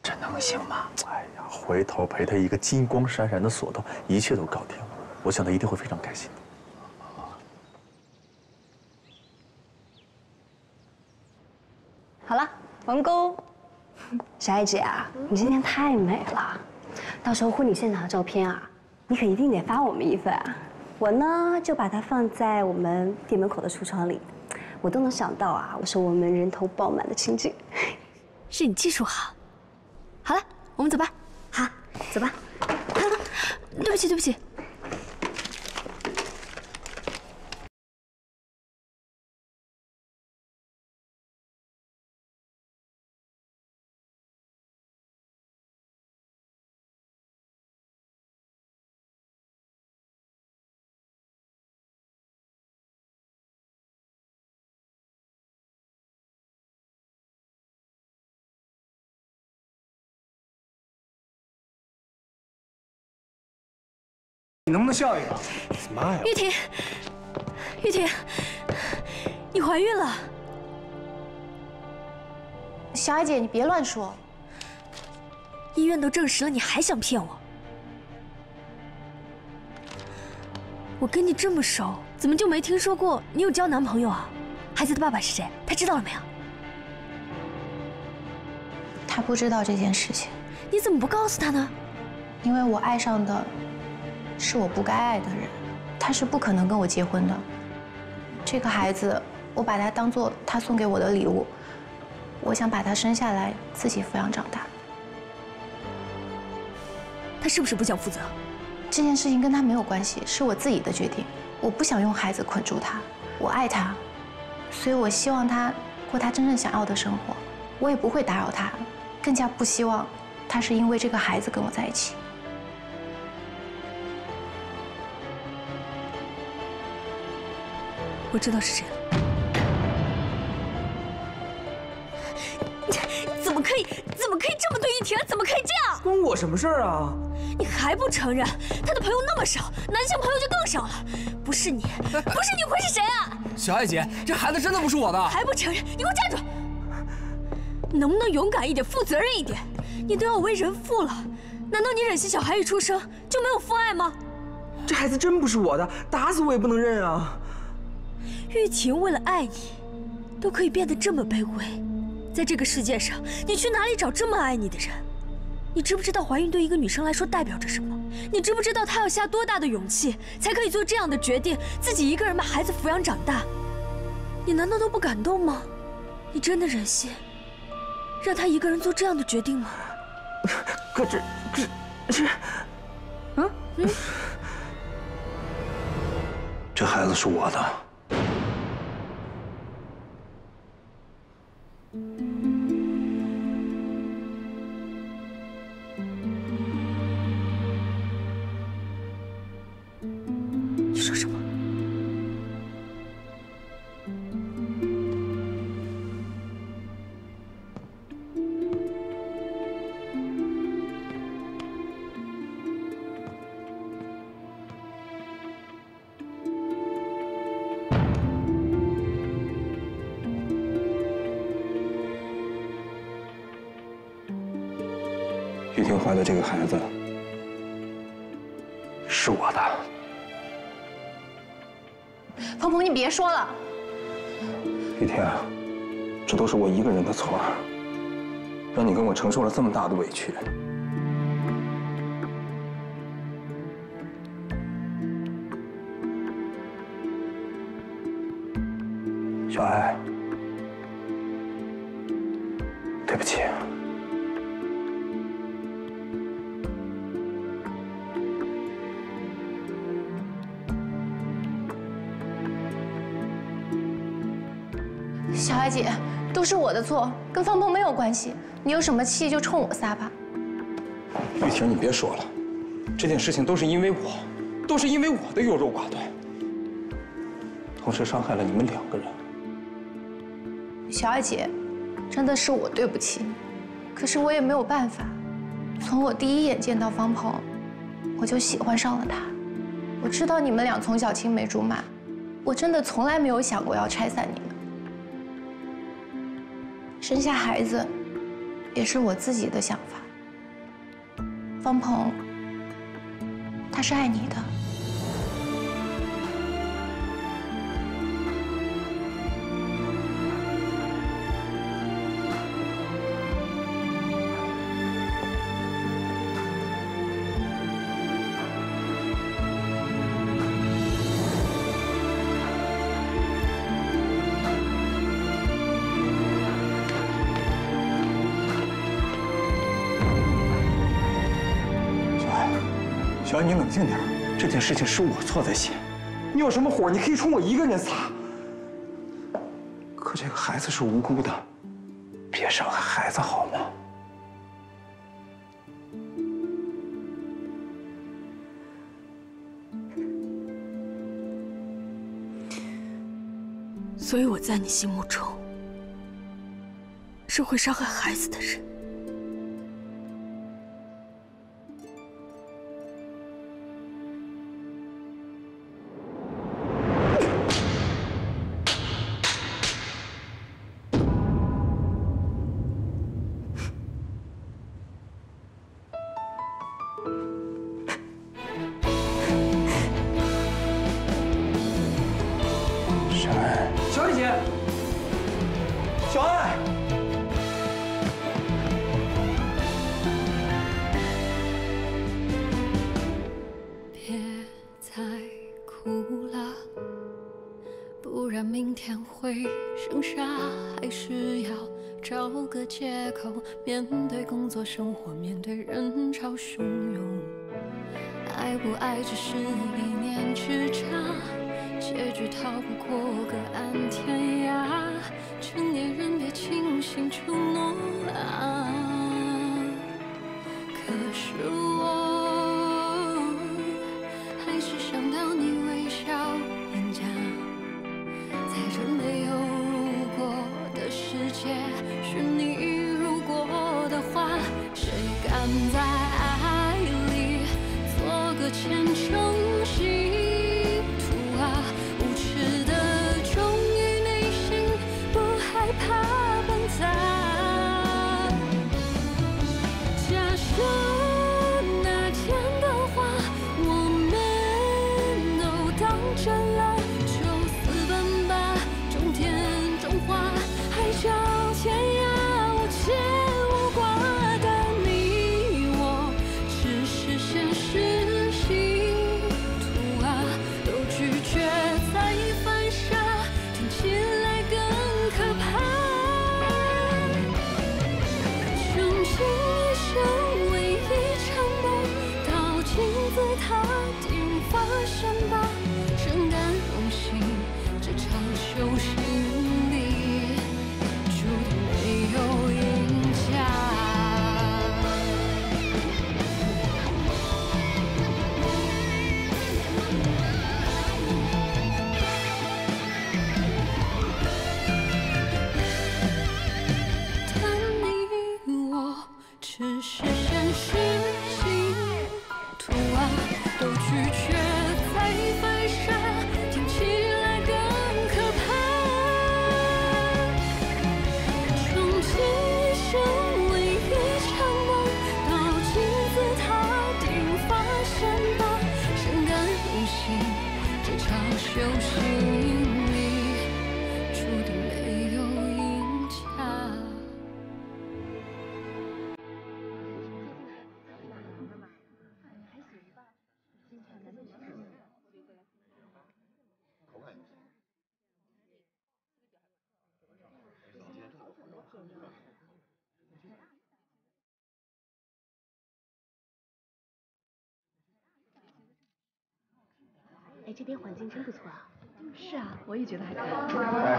这能行吗？哎呀，回头陪他一个金光闪闪的锁头，一切都搞定了。我想他一定会非常开心的。好了，完工。小艾姐啊，你今天太美了，到时候婚礼现场的照片啊，你可一定得发我们一份啊。我呢就把它放在我们店门口的橱窗里。 我都能想到啊！我说我们人头爆满的情景，是你技术好。好了，我们走吧。好，走吧。对不起，对不起。你能不能笑一个？妈呀！玉婷，你怀孕了！小艾姐，你别乱说。医院都证实了，你还想骗我？我跟你这么熟，怎么就没听说过你有交男朋友啊？孩子的爸爸是谁？他知道了没有？他不知道这件事情。你怎么不告诉他呢？因为我爱上的是我不该爱的人，他是不可能跟我结婚的。这个孩子，我把他当做他送给我的礼物，我想把他生下来，自己抚养长大。他是不是不想负责？ 这件事情跟他没有关系，是我自己的决定。我不想用孩子捆住他，我爱他，所以我希望他过他真正想要的生活。我也不会打扰他，更加不希望他是因为这个孩子跟我在一起。我知道是谁了。怎么可以这么对一婷？怎么可以这样？关我什么事儿啊？ 你还不承认？他的朋友那么少，男性朋友就更少了。不是你会是谁啊？小艾姐，这孩子真的不是我的。还不承认？你给我站住！能不能勇敢一点，负责任一点？你都要为人父了，难道你忍心小孩一出生就没有父爱吗？这孩子真不是我的，打死我也不能认啊！玉婷为了爱你，都可以变得这么卑微，在这个世界上，你去哪里找这么爱你的人？ 你知不知道怀孕对一个女生来说代表着什么？你知不知道她要下多大的勇气才可以做这样的决定，自己一个人把孩子抚养长大？你难道都不感动吗？你真的忍心让她一个人做这样的决定吗？可这，这孩子是我的。 玉婷怀的这个孩子是我的，鹏鹏，你别说了。玉婷，这都是我一个人的错，让你跟我承受了这么大的委屈。小艾，对不起。 小艾姐，都是我的错，跟方鹏没有关系。你有什么气就冲我撒吧。玉婷，你别说了，这件事情都是因为我，都是因为我的优柔寡断，同时伤害了你们两个人。小艾姐，真的是我对不起你，可是我也没有办法。从我第一眼见到方鹏，我就喜欢上了他。我知道你们俩从小青梅竹马，我真的从来没有想过要拆散你们。 生下孩子，也是我自己的想法。方鹏，他是爱你的。小艾，你冷静点，这件事情是我错在先。你有什么火，你可以冲我一个人撒。可这个孩子是无辜的，别伤害孩子好吗？所以我在你心目中是会伤害孩子的人。妨碍。别再哭了，不然明天会剩下，还是要找个借口面对工作、生活，面对人潮汹涌。 爱不爱只是一念之差，结局逃不过各安天涯。成年人别轻信承诺啊！可是我还是想到你微笑脸颊，在这没有如果的世界，是你如果的话，谁敢在爱里？ 做个虔诚信徒啊，无耻的忠于内心，不害怕奔砸。假设那天的话，我们都当真了，就私奔吧，种田种花，海角天涯无牵无挂的你我，只是现实。 哎，这边环境真不错啊！是啊，我也觉得还可以。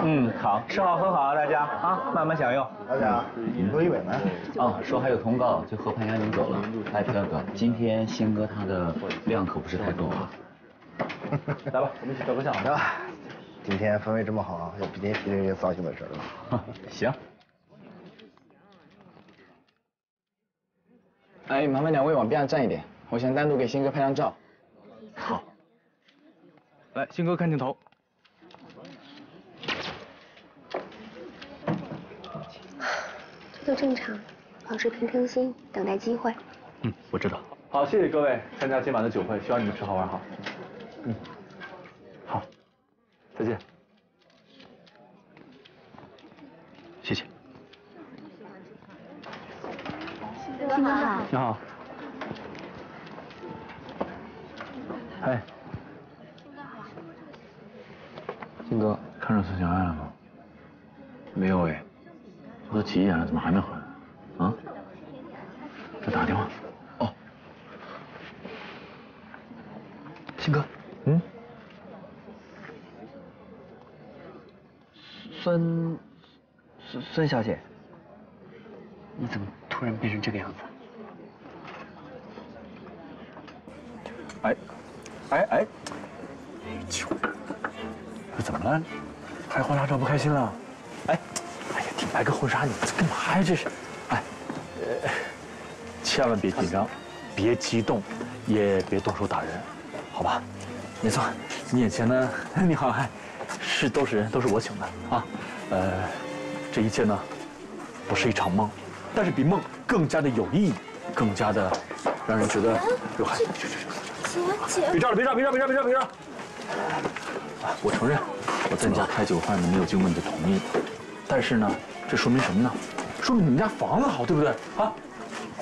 嗯，好，吃好喝好啊，大家啊，慢慢享用。老蒋，你不是一尾吗？啊，说还有通告，就和潘佳宁走了。哎，大哥，今天新哥他的量可不是太够啊。来吧，我们一起照个相。来吧，今天氛围这么好，也不禁提这个糟心的事了。行。哎，麻烦两位往边上站一点，我想单独给新哥拍张照。好。 来，新哥看镜头。这都正常，保持平常心，等待机会。嗯，我知道。好，谢谢各位参加今晚的酒会，希望你们吃好玩好。嗯，好，再见。谢谢。新哥好。你好。嗨。 金哥，看上孙小爱了吗？没有哎，我都几点了，怎么还没回来？啊？再打个电话。哦。金哥，嗯？孙小姐，你怎么突然变成这个样子？哎！怎么了？拍婚纱照不开心了？哎呀，你拍个婚纱你干嘛呀？这是，千万别紧张，别激动，也别动手打人，好吧？没错，你眼前呢，你好，都是我请的啊。这一切呢，不是一场梦，但是比梦更加的有意义，更加的让人觉得有嗨。姐，别照！我承认，我在你家开酒会没有经过你的同意，但是呢，这说明什么呢？说明你们家房子好，对不对啊？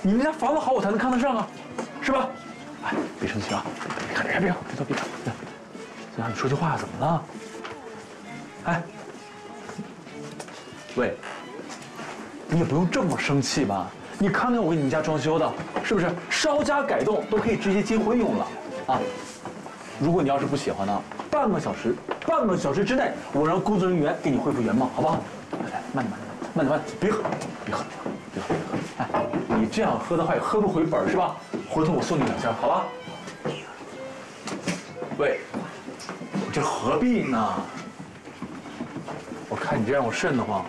你们家房子好，我才能看得上啊，是吧？哎，别生气啊！别看，别看，来，再让你说句话，怎么了？哎，喂，你也不用这么生气吧？你看看我给你们家装修的，是不是稍加改动都可以直接结婚用了啊？如果你要是不喜欢呢，半个小时之内，我让工作人员给你恢复原貌，好不好？来，慢点，别喝！哎，你这样喝的话也喝不回本儿是吧？回头我送你两箱，好吧？喂，这何必呢？我看你这样我瘆得慌。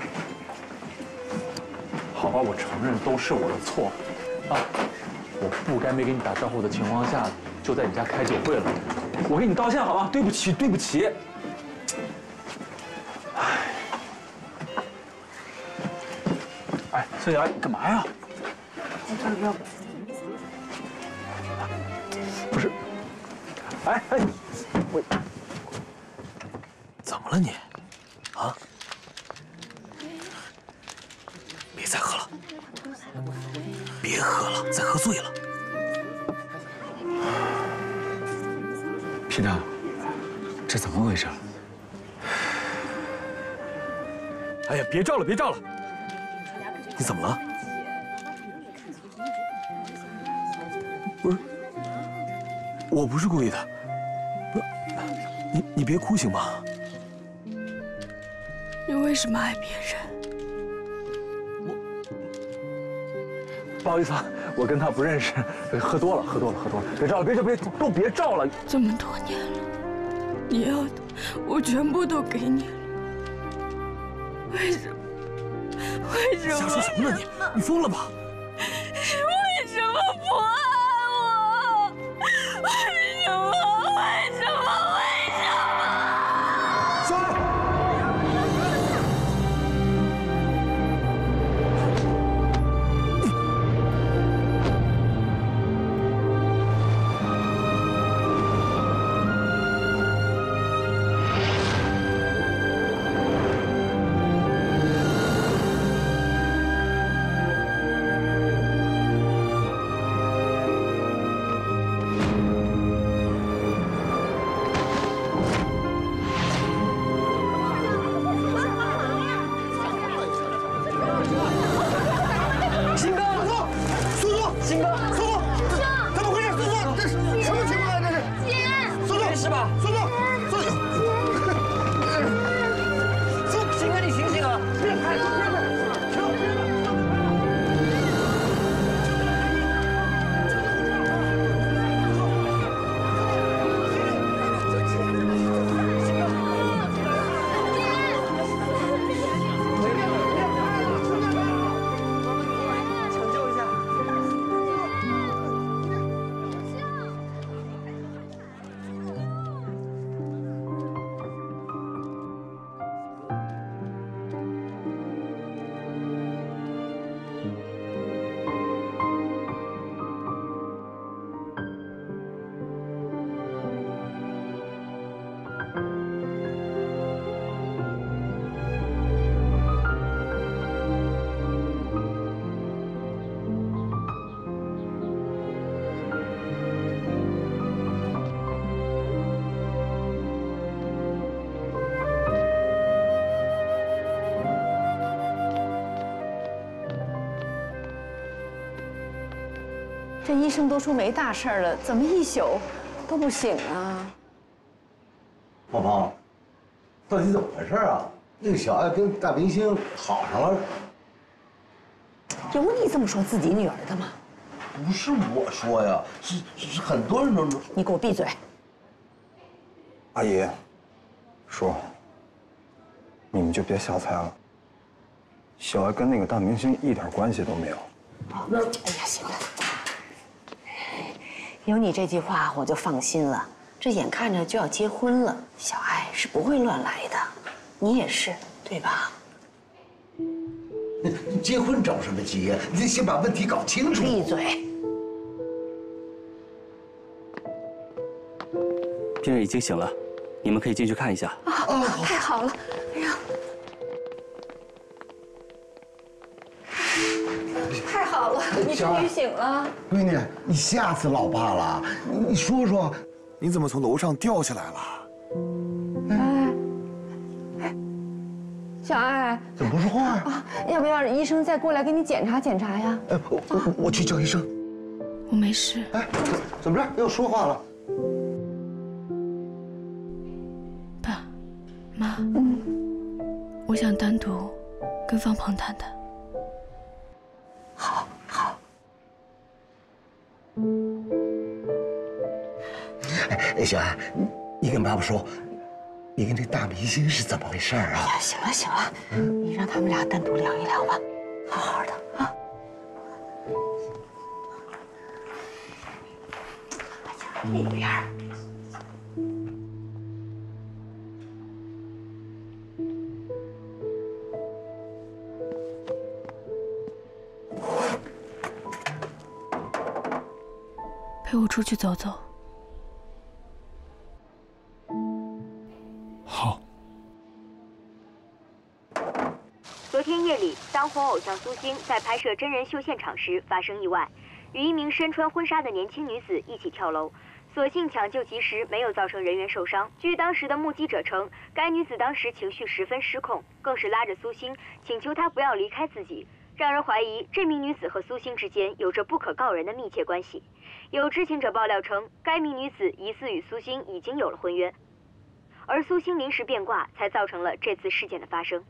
好吧，我承认都是我的错，啊，我不该没给你打招呼的情况下就在你家开酒会了，我给你道歉好吧？对不起。哎，孙小姐，你干嘛呀？我这里要。不是，哎，我怎么了你？啊？别再喝了，别喝了，再喝醉了。皮蛋，这怎么回事？哎呀，别照了！你怎么了？不是，我不是故意的。不是，你别哭行吗？你为什么爱别人？我不好意思啊，我跟他不认识，喝多了。别照了，都别照了。这么多年了，你要的我全部都给你了，为什么？瞎说什么呢你疯了吧？为什么不爱我？为什么？小这医生都说没大事了，怎么一宿都不醒啊？宝宝，到底怎么回事啊？那个小爱跟大明星好上了？有你这么说自己女儿的吗？不是我说呀，是很多人都……你给我闭嘴！阿姨，叔，你们就别瞎猜了。小爱跟那个大明星一点关系都没有。那哎呀，行了。有你这句话，我就放心了。这眼看着就要结婚了，小爱是不会乱来的，你也是，对吧？你结婚着什么急呀？你得先把问题搞清楚。闭嘴！病人已经醒了，你们可以进去看一下。啊，太好了！哎呀，好了，你终于醒了。闺女，你吓死老爸了！你说说，你怎么从楼上掉下来了？哎，小爱，怎么不说话啊？要不要医生再过来给你检查检查呀？哎，我去叫医生。我没事。哎，怎么着？又说话了？爸妈，我想单独跟方鹏谈谈。 好好，哎，小安，你跟爸爸说，你跟这大明星是怎么回事啊？行了行了，你让他们俩单独聊一聊吧，好好的啊。哎呀，里边儿。 陪我出去走走。好。昨天夜里，当红偶像苏星在拍摄真人秀现场时发生意外，与一名身穿婚纱的年轻女子一起跳楼，所幸抢救及时，没有造成人员受伤。据当时的目击者称，该女子当时情绪十分失控，更是拉着苏星请求他不要离开自己。 让人怀疑这名女子和苏星之间有着不可告人的密切关系。有知情者爆料称，该名女子疑似与苏星已经有了婚约，而苏星临时变卦，才造成了这次事件的发生。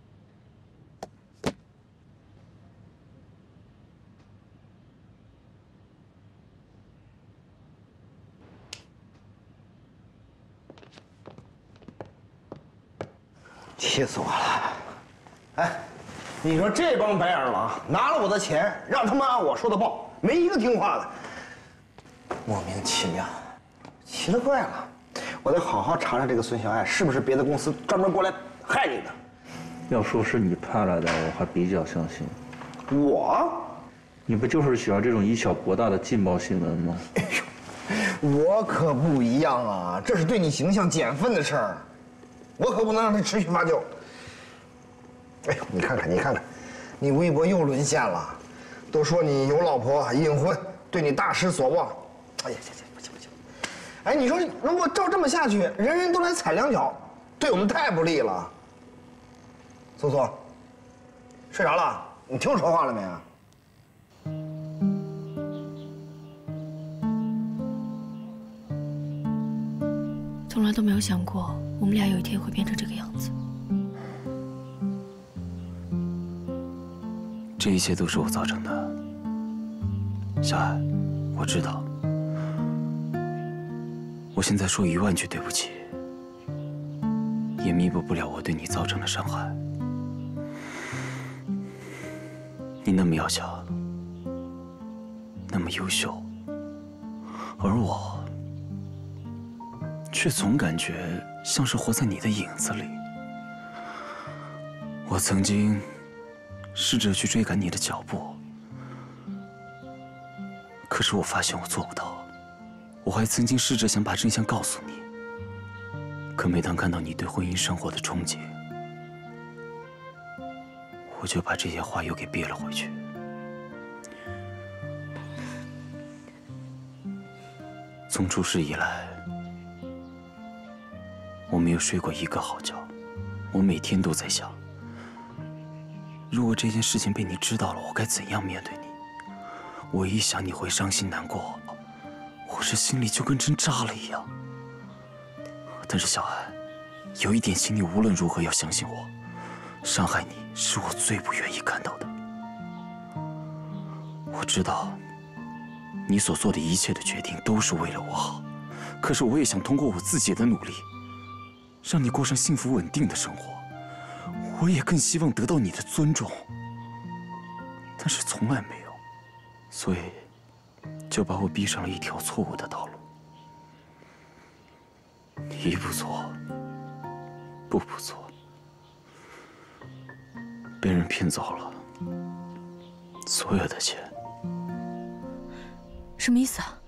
气死我了！哎。 你说这帮白眼狼拿了我的钱，让他们按我说的报，没一个听话的，莫名其妙，奇了怪了。我得好好查查这个孙小爱是不是别的公司专门过来害你的。要说是你派来的，我还比较相信。我？你不就是喜欢这种以小博大的劲爆新闻吗？哎呦，我可不一样啊，这是对你形象减分的事儿，我可不能让它持续发酵。 哎呦，你看看，你看看，你微博又沦陷了，都说你有老婆隐婚，对你大失所望。哎呀，行，不行不行。哎，你说如果照这么下去，人人都来踩两脚，对我们太不利了。苏苏，睡着了？你听我说话了没啊？从来都没有想过，我们俩有一天会变成这个样子。 这一切都是我造成的，小爱，我知道。我现在说10000句对不起，也弥补不了我对你造成的伤害。你那么渺小，那么优秀，而我却总感觉像是活在你的影子里。我曾经。 试着去追赶你的脚步，可是我发现我做不到。我还曾经试着想把真相告诉你，可每当看到你对婚姻生活的憧憬，我就把这些话又给憋了回去。从出事以来，我没有睡过一个好觉，我每天都在想。 如果这件事情被你知道了，我该怎样面对你？我一想你会伤心难过，我这心里就跟针扎了一样。但是小安，有一点，请你无论如何要相信我，伤害你是我最不愿意看到的。我知道，你所做的一切的决定都是为了我好，可是我也想通过我自己的努力，让你过上幸福稳定的生活。 我也更希望得到你的尊重，但是从来没有，所以就把我逼上了一条错误的道路。一步错，步步错，被人骗走了所有的钱。什么意思啊？